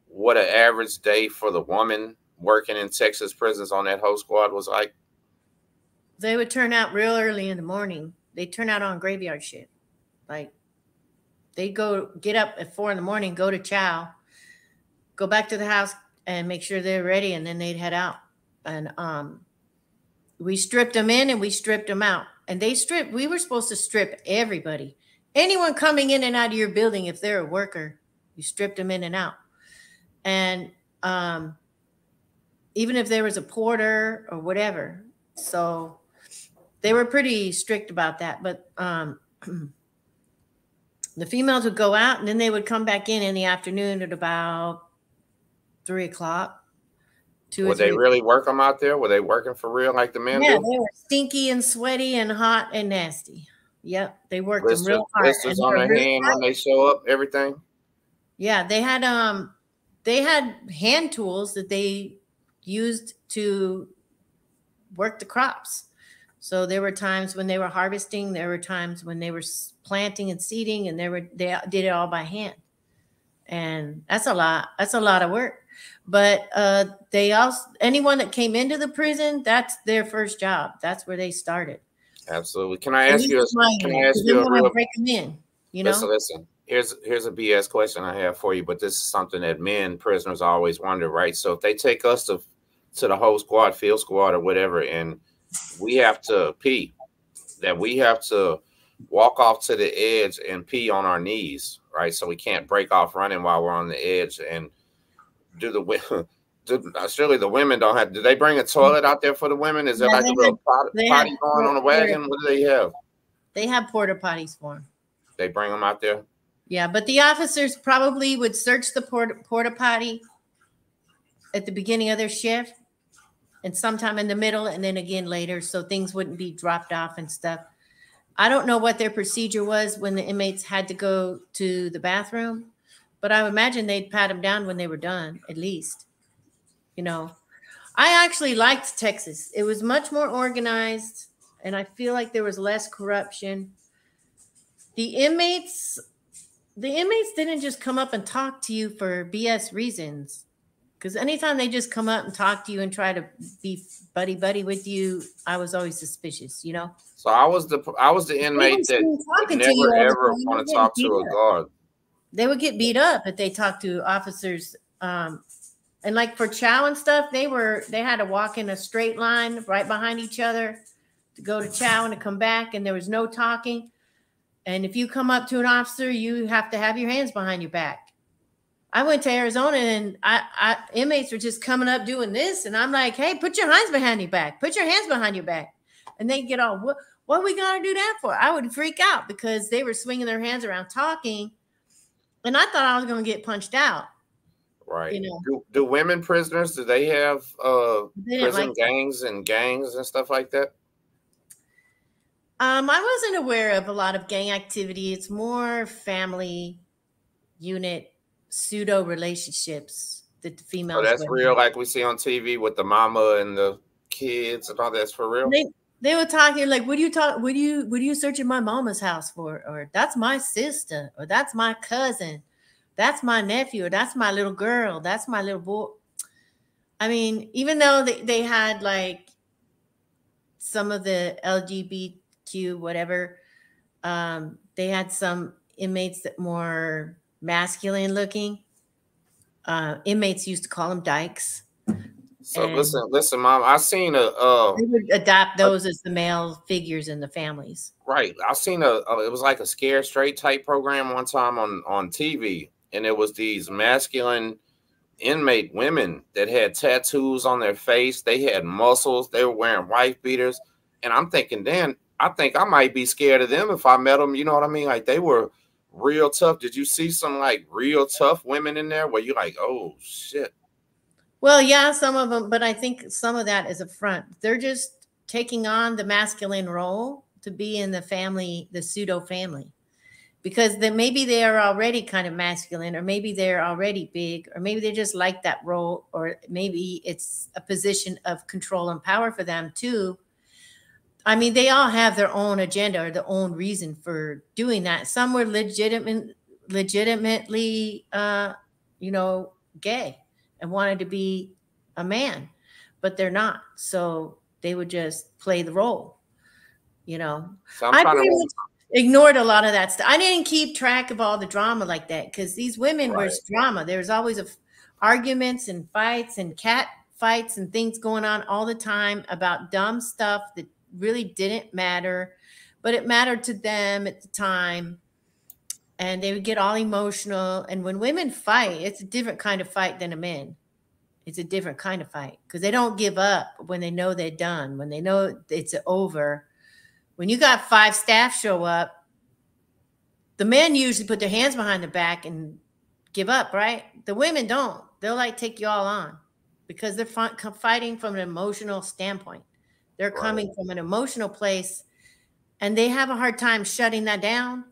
what an average day for the woman working in Texas prisons on that whole squad was like? They would turn out real early in the morning. They turn out on graveyard shift. Like, they go get up at four in the morning, go to chow, go back to the house and make sure they're ready, and then they'd head out. And um, we stripped them in and we stripped them out. And they stripped, we were supposed to strip everybody. Anyone coming in and out of your building, if they're a worker, you stripped them in and out. And um, even if there was a porter or whatever. So they were pretty strict about that. But um, the females would go out, and then they would come back in in the afternoon at about three o'clock. Would they really work them out there? Were they working for real like the men? Yeah, do? They were stinky and sweaty and hot and nasty. Yep, they worked blisters, them real hard. Blisters on their hand when they show up, everything. Yeah, they had um, they had hand tools that they used to work the crops. So there were times when they were harvesting. There were times when they were planting and seeding, and they were they did it all by hand. And that's a lot. That's a lot of work. But uh, they also, anyone that came into the prison, that's their first job. That's where they started. Absolutely. Can I ask you? Can I ask you? I break them in. You know. Listen, listen. Here's here's a B S question I have for you, but this is something that men prisoners always wonder, right? So if they take us to to the whole squad, field squad, or whatever, and we have to pee, that we have to walk off to the edge and pee on our knees, right? So we can't break off running while we're on the edge. And do the do, surely the women don't have? Do they bring a toilet out there for the women? Is there yeah, like a little have, pot, potty have, going on the wagon? What do they have? They have porta potties for them. They bring them out there. Yeah, but the officers probably would search the porta porta potty at the beginning of their shift, and sometime in the middle, and then again later, so things wouldn't be dropped off and stuff. I don't know what their procedure was when the inmates had to go to the bathroom. But I would imagine they'd pat them down when they were done, at least. You know, I actually liked Texas. It was much more organized, and I feel like there was less corruption. The inmates, the inmates didn't just come up and talk to you for B S reasons. Because anytime they just come up and talk to you and try to be buddy buddy with you, I was always suspicious, you know. So I was the I was the inmate that would never ever want to talk to a guard. They would get beat up if they talked to officers. Um, and like for chow and stuff, they were they had to walk in a straight line right behind each other to go to chow and to come back. And there was no talking. And if you come up to an officer, you have to have your hands behind your back. I went to Arizona, and I, I inmates were just coming up doing this. And I'm like, hey, put your hands behind your back. Put your hands behind your back. And they get all, what, what are we going to do that for? I would freak out because they were swinging their hands around talking. And I thought I was going to get punched out. Right. You know? do, do women prisoners, do they have uh, they prison like gangs that. and gangs and stuff like that? Um, I wasn't aware of a lot of gang activity. It's more family unit pseudo relationships that the females. Oh, that's women. real, like we see on T V with the mama and the kids and all that's for real. They, They would talk here like, what do you talk? What do you what are you searching my mama's house for? Or that's my sister, or that's my cousin, that's my nephew, or that's my little girl, that's my little boy. I mean, even though they, they had like some of the L G B T Q, whatever, um, they had some inmates that more masculine looking. Uh, inmates used to call them dykes. So and listen, listen, Mom, I seen a. Uh, they would adopt those a, as the male figures in the families. Right. I seen a, a. It was like a scared straight type program one time on on T V, and it was these masculine inmate women that had tattoos on their face. They had muscles. They were wearing wife beaters, and I'm thinking, Dan, I think I might be scared of them if I met them. You know what I mean? Like they were real tough. Did you see some like real tough women in there where you're like, oh shit? Well, yeah, some of them, but I think some of that is a front. They're just taking on the masculine role to be in the family, the pseudo family, because then maybe they are already kind of masculine, or maybe they're already big, or maybe they just like that role, or maybe it's a position of control and power for them too. I mean, they all have their own agenda or their own reason for doing that. Some were legitimate, legitimately, uh, you know, gay and wanted to be a man, but they're not. So they would just play the role, you know. So I really ignored a lot of that stuff. I didn't keep track of all the drama like that because these women right. were drama. There was always a f arguments and fights and cat fights and things going on all the time about dumb stuff that really didn't matter, but it mattered to them at the time. And they would get all emotional. And when women fight, it's a different kind of fight than a man. It's a different kind of fight because they don't give up when they know they're done, when they know it's over. When you got five staff show up, the men usually put their hands behind their back and give up, right? The women don't. They'll like take you all on because they're fighting from an emotional standpoint. They're coming right. from an emotional place, and they have a hard time shutting that down.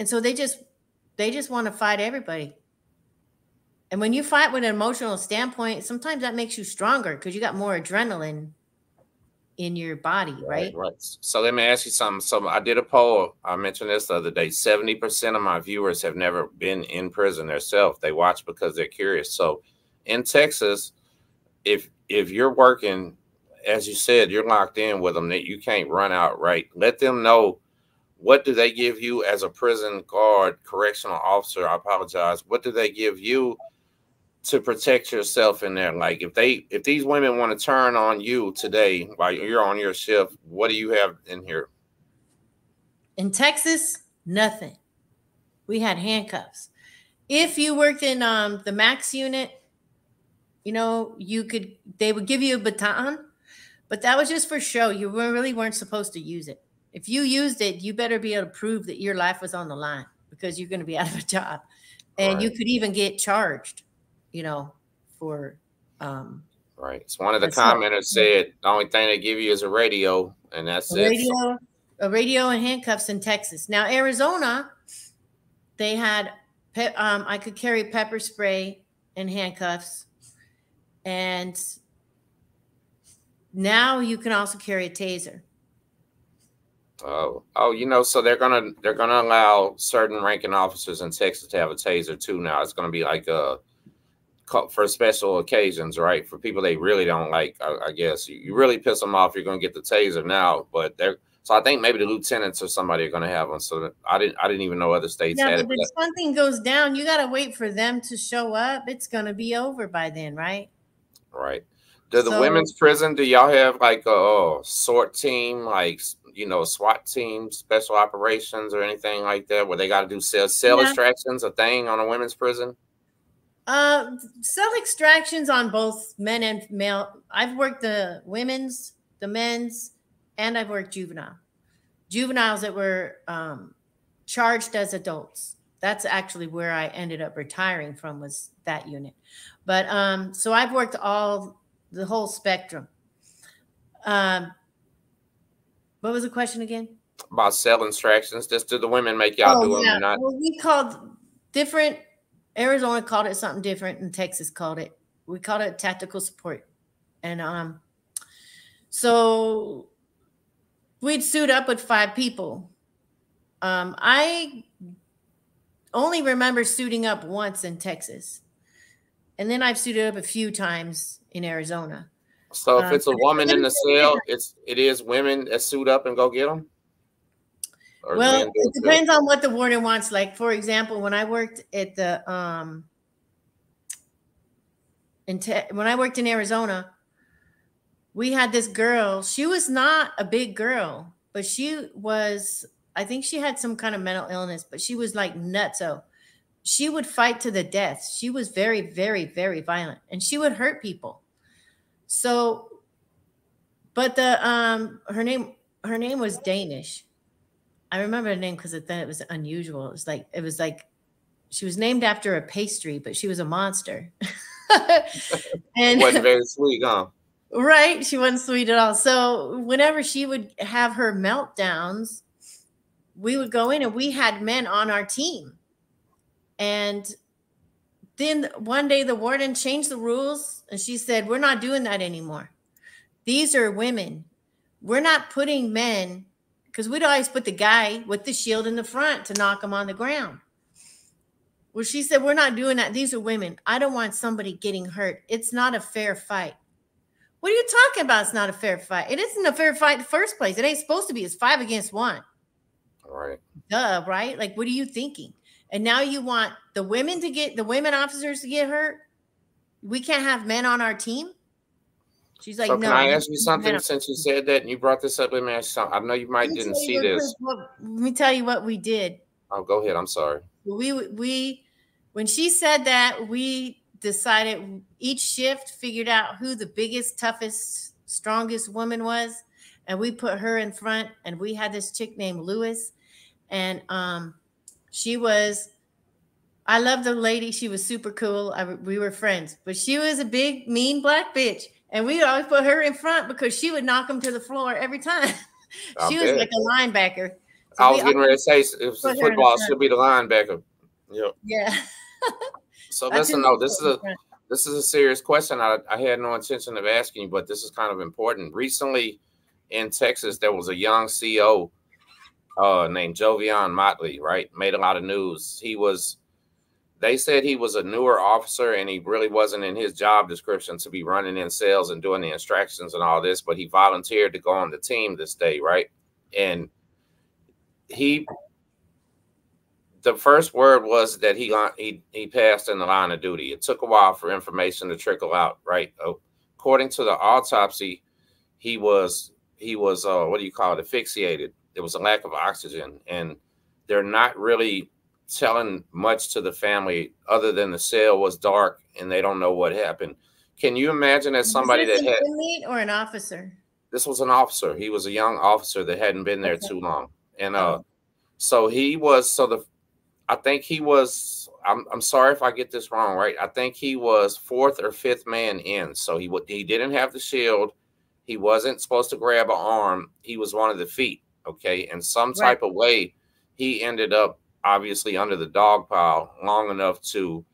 And so they just they just want to fight everybody. And when you fight with an emotional standpoint, sometimes that makes you stronger because you got more adrenaline in your body, right? Right, right. So let me ask you something. So I did a poll. I mentioned this the other day. seventy percent of my viewers have never been in prison themselves. They watch because they're curious. So in Texas, if if you're working, as you said, you're locked in with them, that you can't run out, right? Let them know. What do they give you as a prison guard, correctional officer? I apologize. What do they give you to protect yourself in there? Like if they, if these women want to turn on you today while you're on your shift, what do you have in here? In Texas, nothing. We had handcuffs. If you worked in um, the max unit, you know, you could, they would give you a baton, but that was just for show. You really weren't supposed to use it. If you used it, you better be able to prove that your life was on the line because you're going to be out of a job. And right. you could even get charged, you know, for. Um, right. So one of the commenters said the only thing they give you is a radio, and that's a it. Radio, a radio and handcuffs in Texas. Now, Arizona, they had pe um, I could carry pepper spray and handcuffs. And now you can also carry a taser. Oh, oh, you know, so they're gonna they're gonna allow certain ranking officers in Texas to have a taser too. Now it's gonna be like a for special occasions, right? For people they really don't like, I, I guess. You really piss them off, you're gonna get the taser now. But they're so I think maybe the lieutenants or somebody are gonna have them. So I didn't I didn't even know other states yeah, had but it. If something goes down, you gotta wait for them to show up. It's gonna be over by then, right? Right. Do the so, women's prison? Do y'all have like a oh, sort team, like? You know, SWAT team, special operations, or anything like that, where they got to do cell cell yeah. extractions, a thing on a women's prison. Uh, cell extractions on both men and male. I've worked the women's, the men's, and I've worked juvenile, juveniles that were um, charged as adults. That's actually where I ended up retiring from, was that unit. But um, so I've worked all the whole spectrum. Um. What was the question again? About cell extractions. Just do the women make y'all oh, do them yeah. or not? Well, we called different. Arizona called it something different, and Texas called it. We called it tactical support. And um, so we'd suit up with five people. Um, I only remember suiting up once in Texas. And then I've suited up a few times in Arizona. So if it's a woman in the cell, it's it is women that suit up and go get them? Or well, it, it depends on what the warden wants. Like, for example, when I worked at the um, in te when I worked in Arizona, we had this girl. She was not a big girl, but she was, I think she had some kind of mental illness, but she was like nutso. She would fight to the death. She was very, very, very violent, and she would hurt people. So, but the um, her name her name was Danish. I remember the name because then it was unusual. It was like it was like she was named after a pastry, but she was a monster. And wasn't very sweet, huh? Right, she wasn't sweet at all. So whenever she would have her meltdowns, we would go in, and we had men on our team. And then one day the warden changed the rules, and she said, "We're not doing that anymore. These are women. We're not putting men." Because we'd always put the guy with the shield in the front to knock him on the ground. Well, she said, we're not doing that. These are women. I don't want somebody getting hurt. It's not a fair fight. What are you talking about? It's not a fair fight. It isn't a fair fight in the first place. It ain't supposed to be. It's five against one. All right. Duh, right? Like, what are you thinking? And now you want the women to get, the women officers to get hurt? We can't have men on our team? She's like, so can no, I ask you something man, since you said that and you brought this up? Let me ask you something. I know you might didn't see this. What, let me tell you what we did. Oh, go ahead. I'm sorry. We, we, when she said that, we decided each shift figured out who the biggest, toughest, strongest woman was. And we put her in front, and we had this chick named Lewis. And um, she was, I love the lady. She was super cool. I, we were friends, but she was a big, mean black bitch. And we always put her in front because she would knock them to the floor every time. She was like a linebacker. So I was getting ready to say, if it's football, she'll be the linebacker. Yep. Yeah. So listen, though, this is a this is a serious question. I, I had no intention of asking you, but this is kind of important. Recently in Texas, there was a young C O uh, named Jovian Motley, right? Made a lot of news. He was... They said he was a newer officer, and he really wasn't in his job description to be running in cells and doing the instructions and all this, but he volunteered to go on the team this day, right? And he, the first word was that he he, he passed in the line of duty. It took a while for information to trickle out, right? According to the autopsy, he was, he was uh, what do you call it, asphyxiated. There was a lack of oxygen, and they're not really telling much to the family other than the cell was dark and they don't know what happened. Can you imagine that somebody that had or an officer? This was an officer. He was a young officer that hadn't been there okay. too long. And uh so he was so the I think he was I'm I'm sorry if I get this wrong, right? I think he was fourth or fifth man in. So he would he didn't have the shield. He wasn't supposed to grab an arm. He was one of the feet, okay? And some type right. of way he ended up obviously under the dog pile long enough to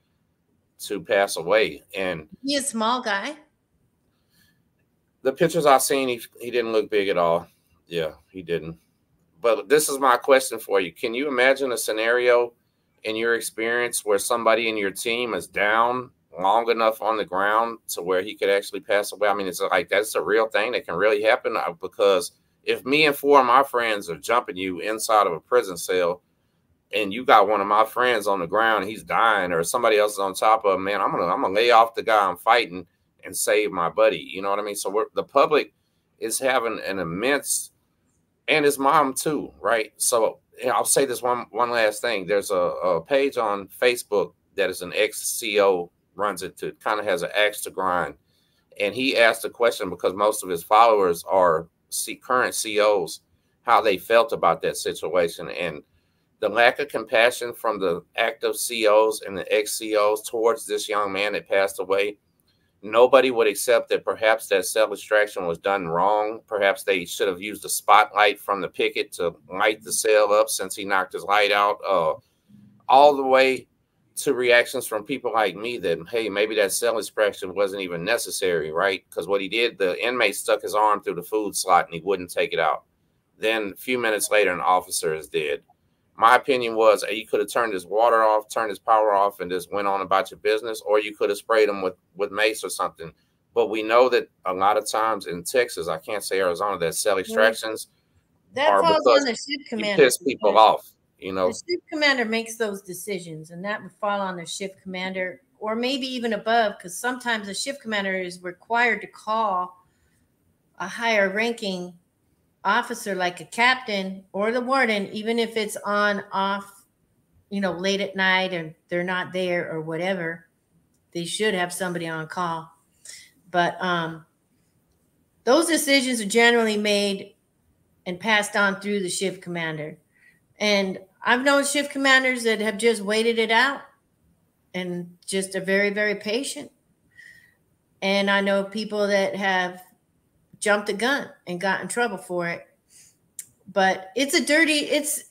to pass away. And he a small guy. The pictures I've seen, he, he didn't look big at all. Yeah, he didn't. But this is my question for you. Can you imagine a scenario in your experience where somebody in your team is down long enough on the ground to where he could actually pass away? I mean, it's like that's a real thing that can really happen, because if me and four of my friends are jumping you inside of a prison cell, and you got one of my friends on the ground, he's dying, or somebody else is on top of him, man, I'm gonna I'm gonna lay off the guy I'm fighting and save my buddy. You know what I mean? So we're, the public is having an immense, and his mom too, right? So I'll say this one one last thing. There's a, a page on Facebook that is an ex-C O runs it to, kind of has an axe to grind, and he asked a question because most of his followers are C, current C Os, how they felt about that situation and the lack of compassion from the active C Os and the ex-C Os towards this young man that passed away. Nobody would accept that perhaps that self-extraction was done wrong. Perhaps they should have used the spotlight from the picket to light the cell up since he knocked his light out. Uh, all the way to reactions from people like me that, hey, maybe that self-extraction wasn't even necessary, right? Because what he did, the inmate stuck his arm through the food slot and he wouldn't take it out. Then a few minutes later, an officer is dead. My opinion was you could have turned his water off, turned his power off, and just went on about your business, or you could have sprayed him with, with mace or something. But we know that a lot of times in Texas, I can't say Arizona, that cell extractions that are falls on the ship commander. You piss people yeah. off, you know. The ship commander makes those decisions, and that would fall on the ship commander, or maybe even above, because sometimes the ship commander is required to call a higher-ranking officer, like a captain or the warden, even if it's on off, you know, late at night, and they're not there or whatever. They should have somebody on call. But um, those decisions are generally made and passed on through the shift commander. And I've known shift commanders that have just waited it out and just are very, very patient. And I know people that have jumped the gun and got in trouble for it. But it's a dirty, it's,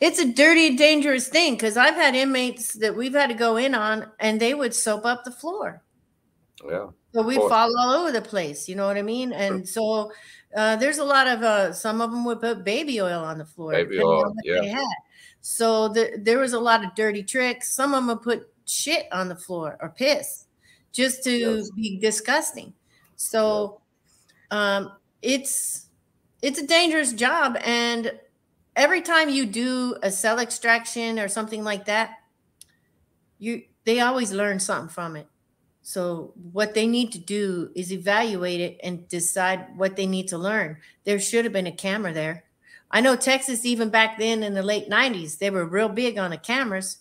it's a dirty, dangerous thing, because I've had inmates that we've had to go in on, and they would soap up the floor. Yeah. So we fall all over the place, you know what I mean? And so uh, there's a lot of, uh, some of them would put baby oil on the floor. Baby oil, yeah. They had. So the, there was a lot of dirty tricks. Some of them would put shit on the floor or piss just to yes. be disgusting. So um, it's, it's a dangerous job. And every time you do a cell extraction or something like that, you they always learn something from it. So what they need to do is evaluate it and decide what they need to learn. There should have been a camera there. I know Texas, even back then in the late nineties, they were real big on the cameras.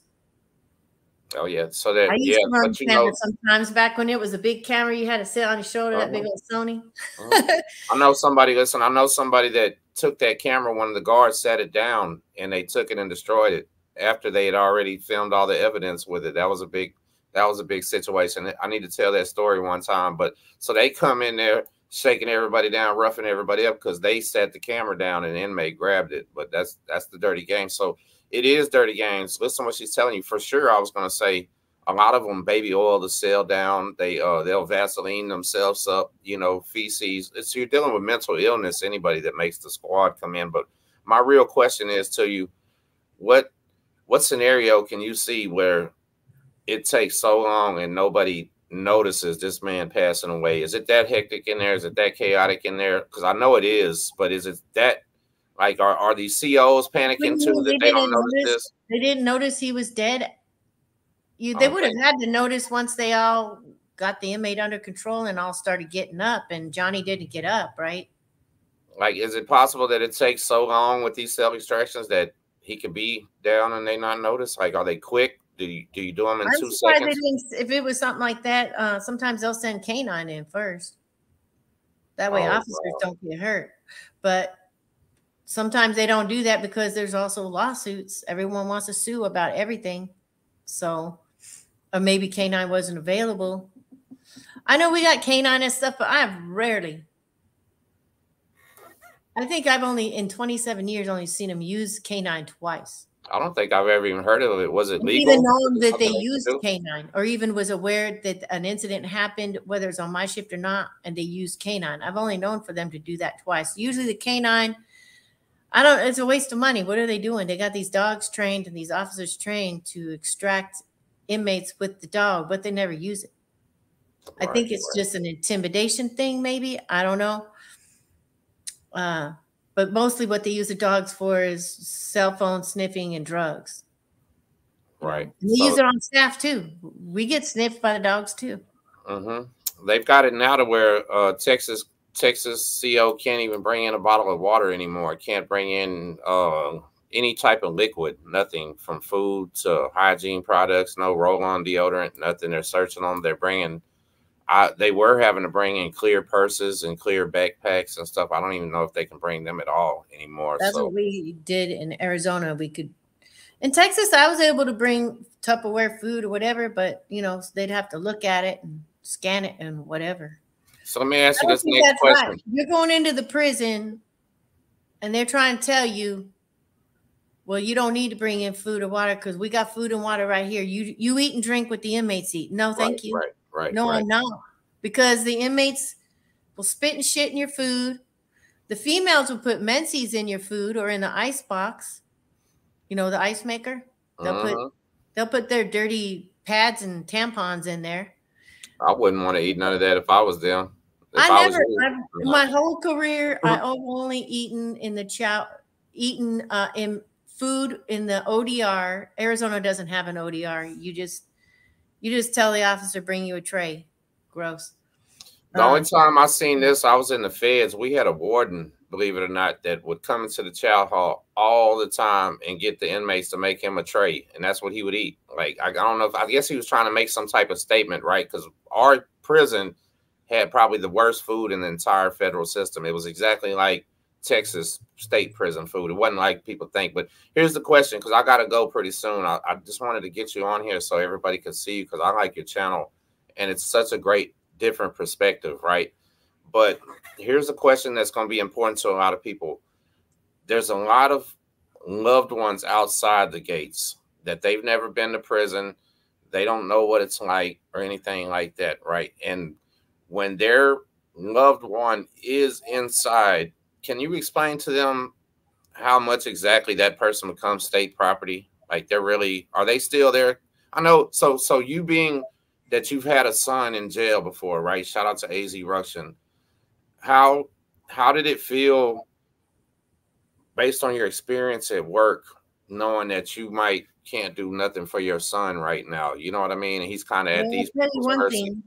Oh, yeah. So that, I used yeah, to run cameras sometimes back when it was a big camera you had to sit on your shoulder, uh-huh. that big old Sony. Uh-huh. I know somebody, listen, I know somebody that took that camera when the guards set it down, and they took it and destroyed it after they had already filmed all the evidence with it. That was a big That was a big situation. I need to tell that story one time. But so they come in there shaking everybody down, roughing everybody up because they set the camera down and the inmate grabbed it. But that's that's the dirty game. So it is dirty games. Listen to what she's telling you. For sure, I was going to say a lot of them baby oil the cell down. They, uh, they'll Vaseline themselves up, you know, feces. So you're dealing with mental illness, anybody that makes the squad come in. But my real question is to you, what what scenario can you see where it takes so long and nobody notices this man passing away? Is it that hectic in there? Is it that chaotic in there? Because I know it is, but is it that, like, are, are these C Os panicking too that they don't notice this? They didn't notice he was dead. You, They would have had to notice once they all got the inmate under control and all started getting up, and Johnny didn't get up, right? Like, is it possible that it takes so long with these cell extractions that he could be down and they not notice? Like, are they quick? Do you do, you do them in I'm two seconds? They didn't, if it was something like that, uh, sometimes they'll send canine in first. That way oh, officers wow. don't get hurt. But sometimes they don't do that because there's also lawsuits. Everyone wants to sue about everything. So, or maybe canine wasn't available. I know we got canine and stuff, but I've rarely. I think I've only, in twenty-seven years, only seen them use canine twice. I don't think I've ever even heard of it. Was it legal? Even known that they used canine, or even was aware that an incident happened, whether it's on my shift or not, and they used canine. I've only known for them to do that twice. Usually the canine, I don't, it's a waste of money. What are they doing? They got these dogs trained and these officers trained to extract inmates with the dog, but they never use it. I think it's just an intimidation thing, maybe. I don't know. Uh, But mostly what they use the dogs for is cell phone sniffing and drugs. Right. And they so, use it on staff, too. We get sniffed by the dogs, too. Mm-hmm. They've got it now to where uh, Texas Texas C O can't even bring in a bottle of water anymore. Can't bring in uh, any type of liquid, nothing, from food to hygiene products, no roll-on deodorant, nothing. They're searching them. They're bringing I, they were having to bring in clear purses and clear backpacks and stuff. I don't even know if they can bring them at all anymore. That's so. What we did in Arizona. We could, in Texas, I was able to bring Tupperware food or whatever, but you know, they'd have to look at it and scan it and whatever. So let me ask you this next question. Right. You're going into the prison and they're trying to tell you, well, you don't need to bring in food or water because we got food and water right here. You, you eat and drink what the inmates eat. No, thank right, you. Right. Right, no, right. I'm not, because the inmates will spit and shit in your food. The females will put Menses in your food or in the ice box. You know, the ice maker. They'll uh-huh. put they'll put their dirty pads and tampons in there. I wouldn't want to eat none of that if I was them. If I never, I was I've, my whole career, I've only eaten in the chow, eaten uh, in food in the O D R. Arizona doesn't have an O D R. You just, you just tell the officer, bring you a tray. Gross. The um, only time I seen this, I was in the feds. We had a warden, believe it or not, that would come into the chow hall all the time and get the inmates to make him a tray. And that's what he would eat. Like, I don't know if, I guess he was trying to make some type of statement, right? Because our prison had probably the worst food in the entire federal system. It was exactly like Texas state prison food. It wasn't like people think. But here's the question, because I got to go pretty soon. I, I just wanted to get you on here so everybody could see you, because I like your channel. And it's such a great, different perspective, right? But here's a question that's going to be important to a lot of people. There's a lot of loved ones outside the gates that they've never been to prison. They don't know what it's like or anything like that, right? And when their loved one is inside, can you explain to them how much exactly that person becomes state property? Like, they're really, are they still there? I know. So, so you being that you've had a son in jail before, right? Shout out to A Z Ruxin. How, how did it feel based on your experience at work, knowing that you might can't do nothing for your son right now? You know what I mean? And he's kind of at these. One thing.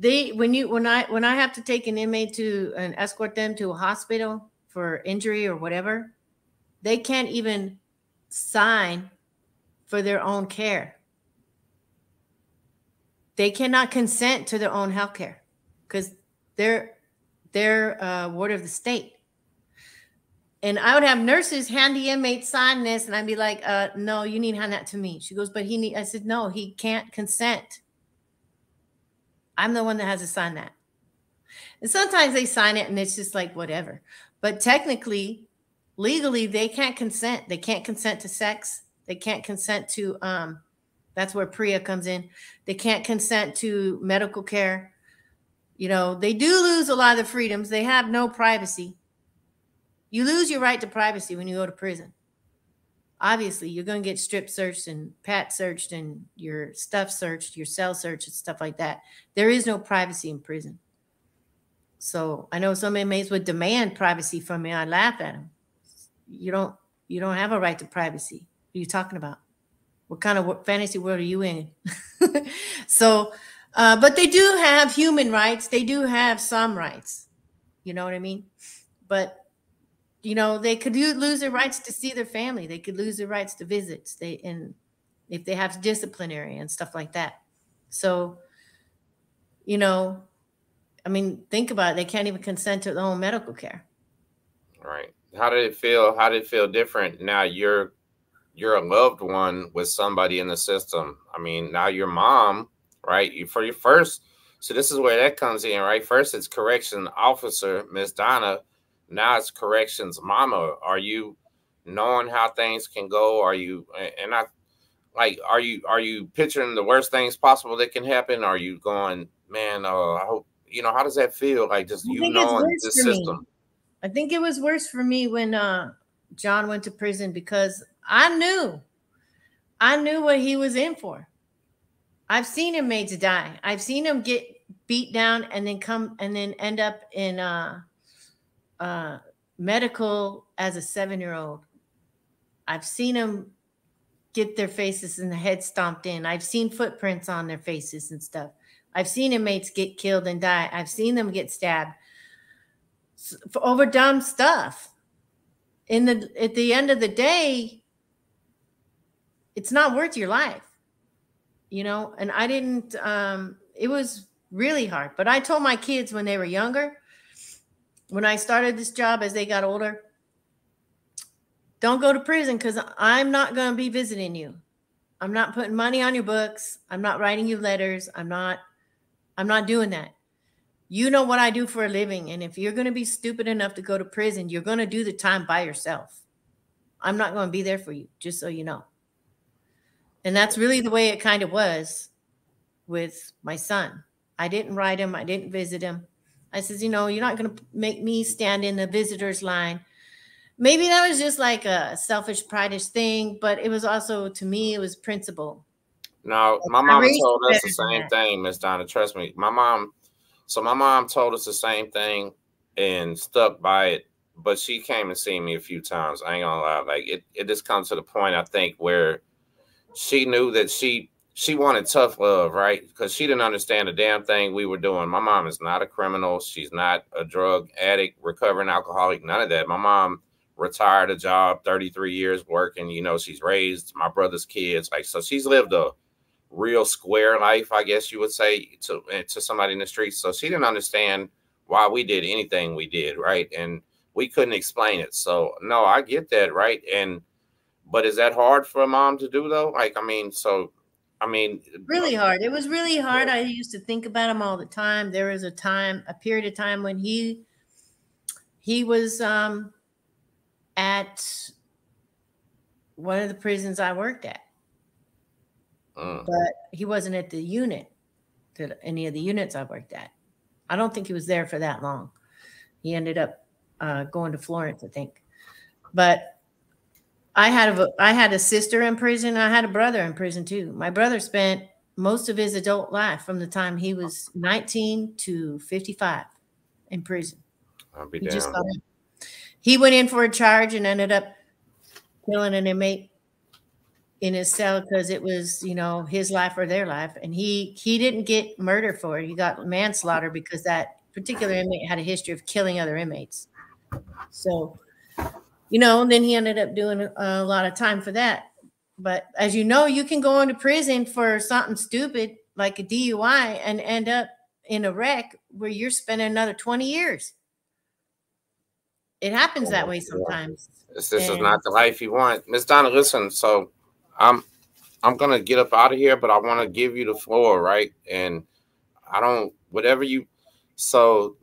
They, when you, when I, when I have to take an inmate to and escort them to a hospital for injury or whatever, they can't even sign for their own care. They cannot consent to their own health care because they're, they're a ward of the state. And I would have nurses hand the inmate sign this, and I'd be like, uh, no, you need to hand that to me. She goes, but he need, I said, no, he can't consent. I'm the one that has to sign that. And sometimes they sign it and it's just like, whatever. But technically, legally, they can't consent. They can't consent to sex. They can't consent to, um, that's where Priya comes in. They can't consent to medical care. You know, they do lose a lot of the freedoms. They have no privacy. You lose your right to privacy when you go to prison. Obviously, you're going to get strip searched and pat searched and your stuff searched, your cell searched and stuff like that. There is no privacy in prison. So I know some inmates would demand privacy from me. I laugh at them. You don't, you don't have a right to privacy. What are you talking about? What kind of fantasy world are you in? So, uh, but they do have human rights. They do have some rights. You know what I mean? But you know, they could lose their rights to see their family. They could lose their rights to visits. They, and if they have disciplinary and stuff like that. So, you know, I mean, think about it. They can't even consent to their own medical care. All right. How did it feel? How did it feel different? Now you're, you're a loved one with somebody in the system. I mean, now your mom, right? You, for your first, so this is where that comes in, right? First, it's correction officer, Miss Donna. Now it's corrections mama. Are you knowing how things can go? Are you, and I like, are you, are you picturing the worst things possible that can happen? Are you going, man, uh, I hope, you know, how does that feel? Like just, you know, this system. I think it was worse for me when, uh, John went to prison because I knew, I knew what he was in for. I've seen him made to die. I've seen him get beat down and then come and then end up in, uh, Uh, medical as a seven-year-old. I've seen them get their faces and the head stomped in. I've seen footprints on their faces and stuff. I've seen inmates get killed and die. I've seen them get stabbed for over dumb stuff. In the, at the end of the day, it's not worth your life, you know? And I didn't, um, it was really hard, but I told my kids when they were younger, when I started this job, as they got older, don't go to prison because I'm not going to be visiting you. I'm not putting money on your books. I'm not writing you letters. I'm not, I'm not doing that. You know what I do for a living. And if you're going to be stupid enough to go to prison, you're going to do the time by yourself. I'm not going to be there for you, just so you know. And that's really the way it kind of was with my son. I didn't write him. I didn't visit him. I says, you know, you're not going to make me stand in the visitor's line. Maybe that was just like a selfish, prideish thing, but it was also, to me, it was principle. No, my mama told us the same thing, Miss Donna. Trust me. My mom, so my mom told us the same thing and stuck by it, but she came and seen me a few times. I ain't gonna lie. Like it, it just comes to the point, I think, where she knew that she she wanted tough love, right? Because she didn't understand a damn thing we were doing. My mom is not a criminal, she's not a drug addict, recovering alcoholic, none of that. My mom retired a job, thirty-three years working, you know, she's raised my brother's kids, like, so she's lived a real square life, I guess you would say, to to somebody in the streets. So she didn't understand why we did anything we did, right? And we couldn't explain it. So no, I get that, right? And but is that hard for a mom to do though? Like, I mean, so I mean, really hard. It was really hard. Yeah. I used to think about him all the time. There was a time, a period of time when he he was um at one of the prisons I worked at. Uh. But he wasn't at the unit, that any of the units I worked at. I don't think he was there for that long. He ended up uh, going to Florence, I think. But I had a I had a sister in prison. I had a brother in prison too. My brother spent most of his adult life, from the time he was nineteen to fifty-five, in prison. I'll be he, down. Just got in. He went in for a charge and ended up killing an inmate in his cell because it was, you know, his life or their life. And he he didn't get murder for it. He got manslaughter because that particular inmate had a history of killing other inmates. So, you know, and then he ended up doing a lot of time for that. But as you know, you can go into prison for something stupid like a D U I and end up in a wreck where you're spending another twenty years. It happens that way sometimes. This is not the life you want. Miss Donna, listen, so I'm I'm going to get up out of here, but I want to give you the floor, right? And I don't, whatever you, so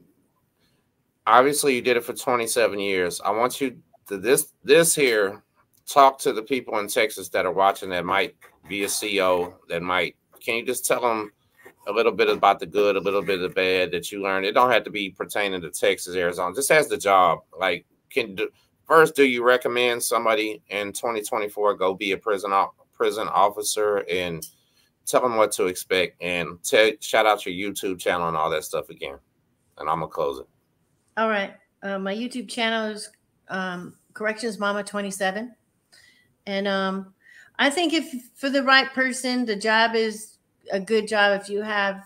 obviously you did it for twenty-seven years. I want you to this, this here, talk to the people in Texas that are watching that might be a C O, that might, can you just tell them a little bit about the good, a little bit of the bad that you learned? It don't have to be pertaining to Texas, Arizona. Just as the job. Like, can do, first, do you recommend somebody in twenty twenty-four go be a prison prison officer, and tell them what to expect, and shout out your YouTube channel and all that stuff again? And I'm gonna close it. All right, uh, my YouTube channel is um, Corrections Mama twenty-seven, and um, I think if for the right person, the job is a good job if you have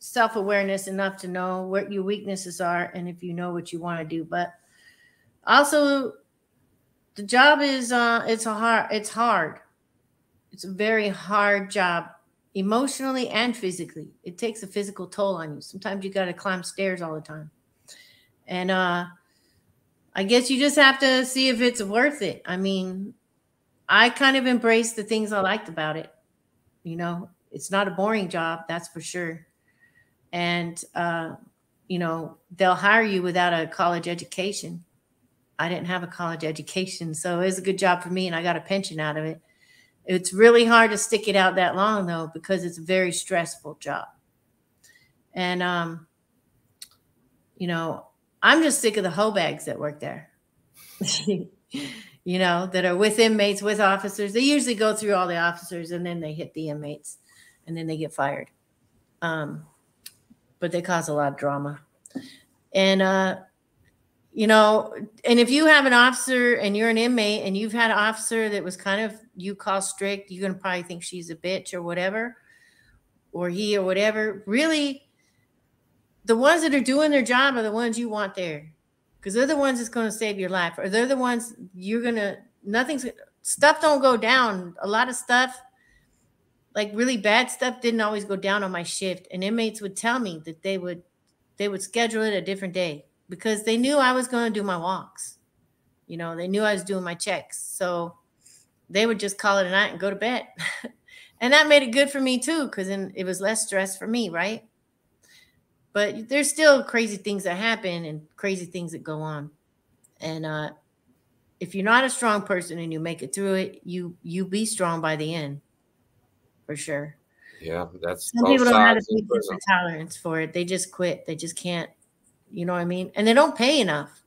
self-awareness enough to know what your weaknesses are and if you know what you want to do. But also the job is uh it's a hard it's hard it's a very hard job, emotionally and physically. It takes a physical toll on you. Sometimes you got to climb stairs all the time, and uh I guess you just have to see if it's worth it. I mean, I kind of embraced the things I liked about it, you know. It's not a boring job, that's for sure. And, uh, you know, they'll hire you without a college education. I didn't have a college education, so it was a good job for me, and I got a pension out of it. It's really hard to stick it out that long, though, because it's a very stressful job. And, um, you know, I'm just sick of the hoe bags that work there, you know, that are with inmates, with officers. They usually go through all the officers, and then they hit the inmates. And then they get fired. Um, but they cause a lot of drama. And, uh, you know, and if you have an officer and you're an inmate and you've had an officer that was kind of, you call strict, you're going to probably think she's a bitch or whatever, or he or whatever. Really, the ones that are doing their job are the ones you want there, because they're the ones that's going to save your life, or they're the ones you're going to, nothing's, stuff don't go down. A lot of stuff, like really bad stuff, didn't always go down on my shift. And inmates would tell me that they would they would schedule it a different day because they knew I was going to do my walks. You know, they knew I was doing my checks. So they would just call it a night and go to bed. And that made it good for me too, because then it was less stress for me, right? But there's still crazy things that happen and crazy things that go on. And uh, if you're not a strong person and you make it through it, you you be strong by the end. For sure. Yeah, that's, some people don't have a tolerance for it. They just quit. They just can't, you know what I mean? And they don't pay enough.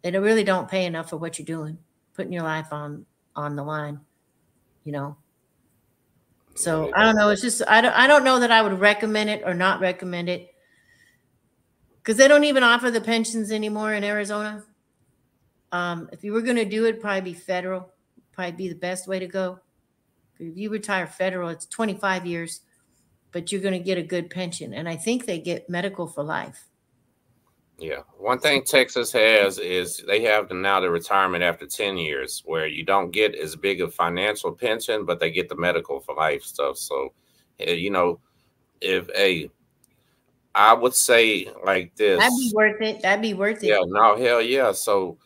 They don't, really don't pay enough for what you're doing, putting your life on on the line, you know. So I don't know. It's just, I don't, I don't know that I would recommend it or not recommend it, because they don't even offer the pensions anymore in Arizona. Um, if you were going to do it, probably be federal, probably be the best way to go. If you retire federal, it's twenty-five years, but you're going to get a good pension. And I think they get medical for life. Yeah. One thing Texas has is they have now the retirement after ten years, where you don't get as big a financial pension, but they get the medical for life stuff. So, you know, if a, I would say like this. That'd be worth it. That'd be worth it. Yeah. No, hell yeah. So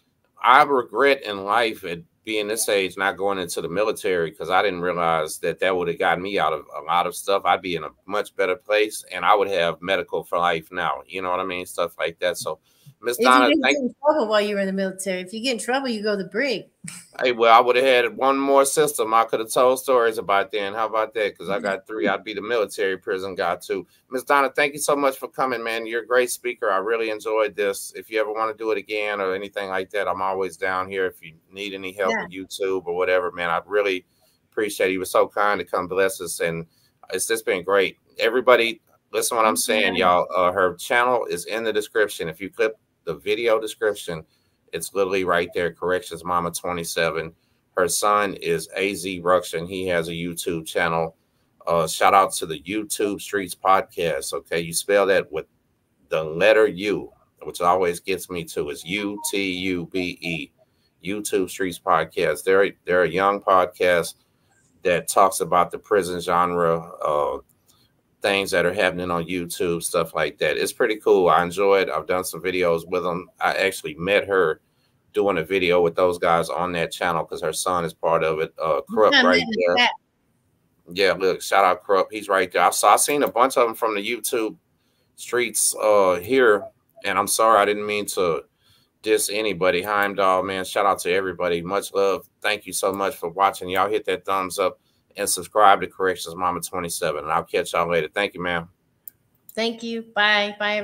I regret in life at being this age not going into the military, because I didn't realize that that would have gotten me out of a lot of stuff. I'd be in a much better place, and I would have medical for life now. You know what I mean? Stuff like that. So, Miss Donna, if you didn't get in trouble while you were in the military. If you get in trouble, you go to the brig. Hey, well, I would have had one more system I could have told stories about then. How about that? Because I got three. I'd be the military prison guy too. Miss Donna, thank you so much for coming, man. You're a great speaker. I really enjoyed this. If you ever want to do it again or anything like that, I'm always down here. If you need any help yeah. with YouTube or whatever, man, I really appreciate it. You were so kind to come bless us, and it's just been great. Everybody, listen to what I'm saying, y'all. Uh, her channel is in the description. If you click the video description, it's literally right there. Corrections Mama twenty-seven. Her son is A Z Ruxin. He has a YouTube channel. Uh, shout out to the YouTube Streets Podcast. Okay, you spell that with the letter U, which always gets me to is U T U B E. YouTube Streets Podcast. They're they're a young podcast that talks about the prison genre. Uh, things that are happening on YouTube, stuff like that. It's pretty cool. I enjoy it. I've done some videos with them. I actually met her doing a video with those guys on that channel because her son is part of it. Uh, Krupp right there. That. Yeah, look, shout out Krupp. He's right there. I saw, I seen a bunch of them from the YouTube streets uh, here, and I'm sorry I didn't mean to diss anybody. Heimdall, man, shout out to everybody. Much love. Thank you so much for watching. Y'all hit that thumbs up and subscribe to Corrections Mama twenty-seven. And I'll catch y'all later. Thank you, ma'am. Thank you. Bye. Bye, everybody.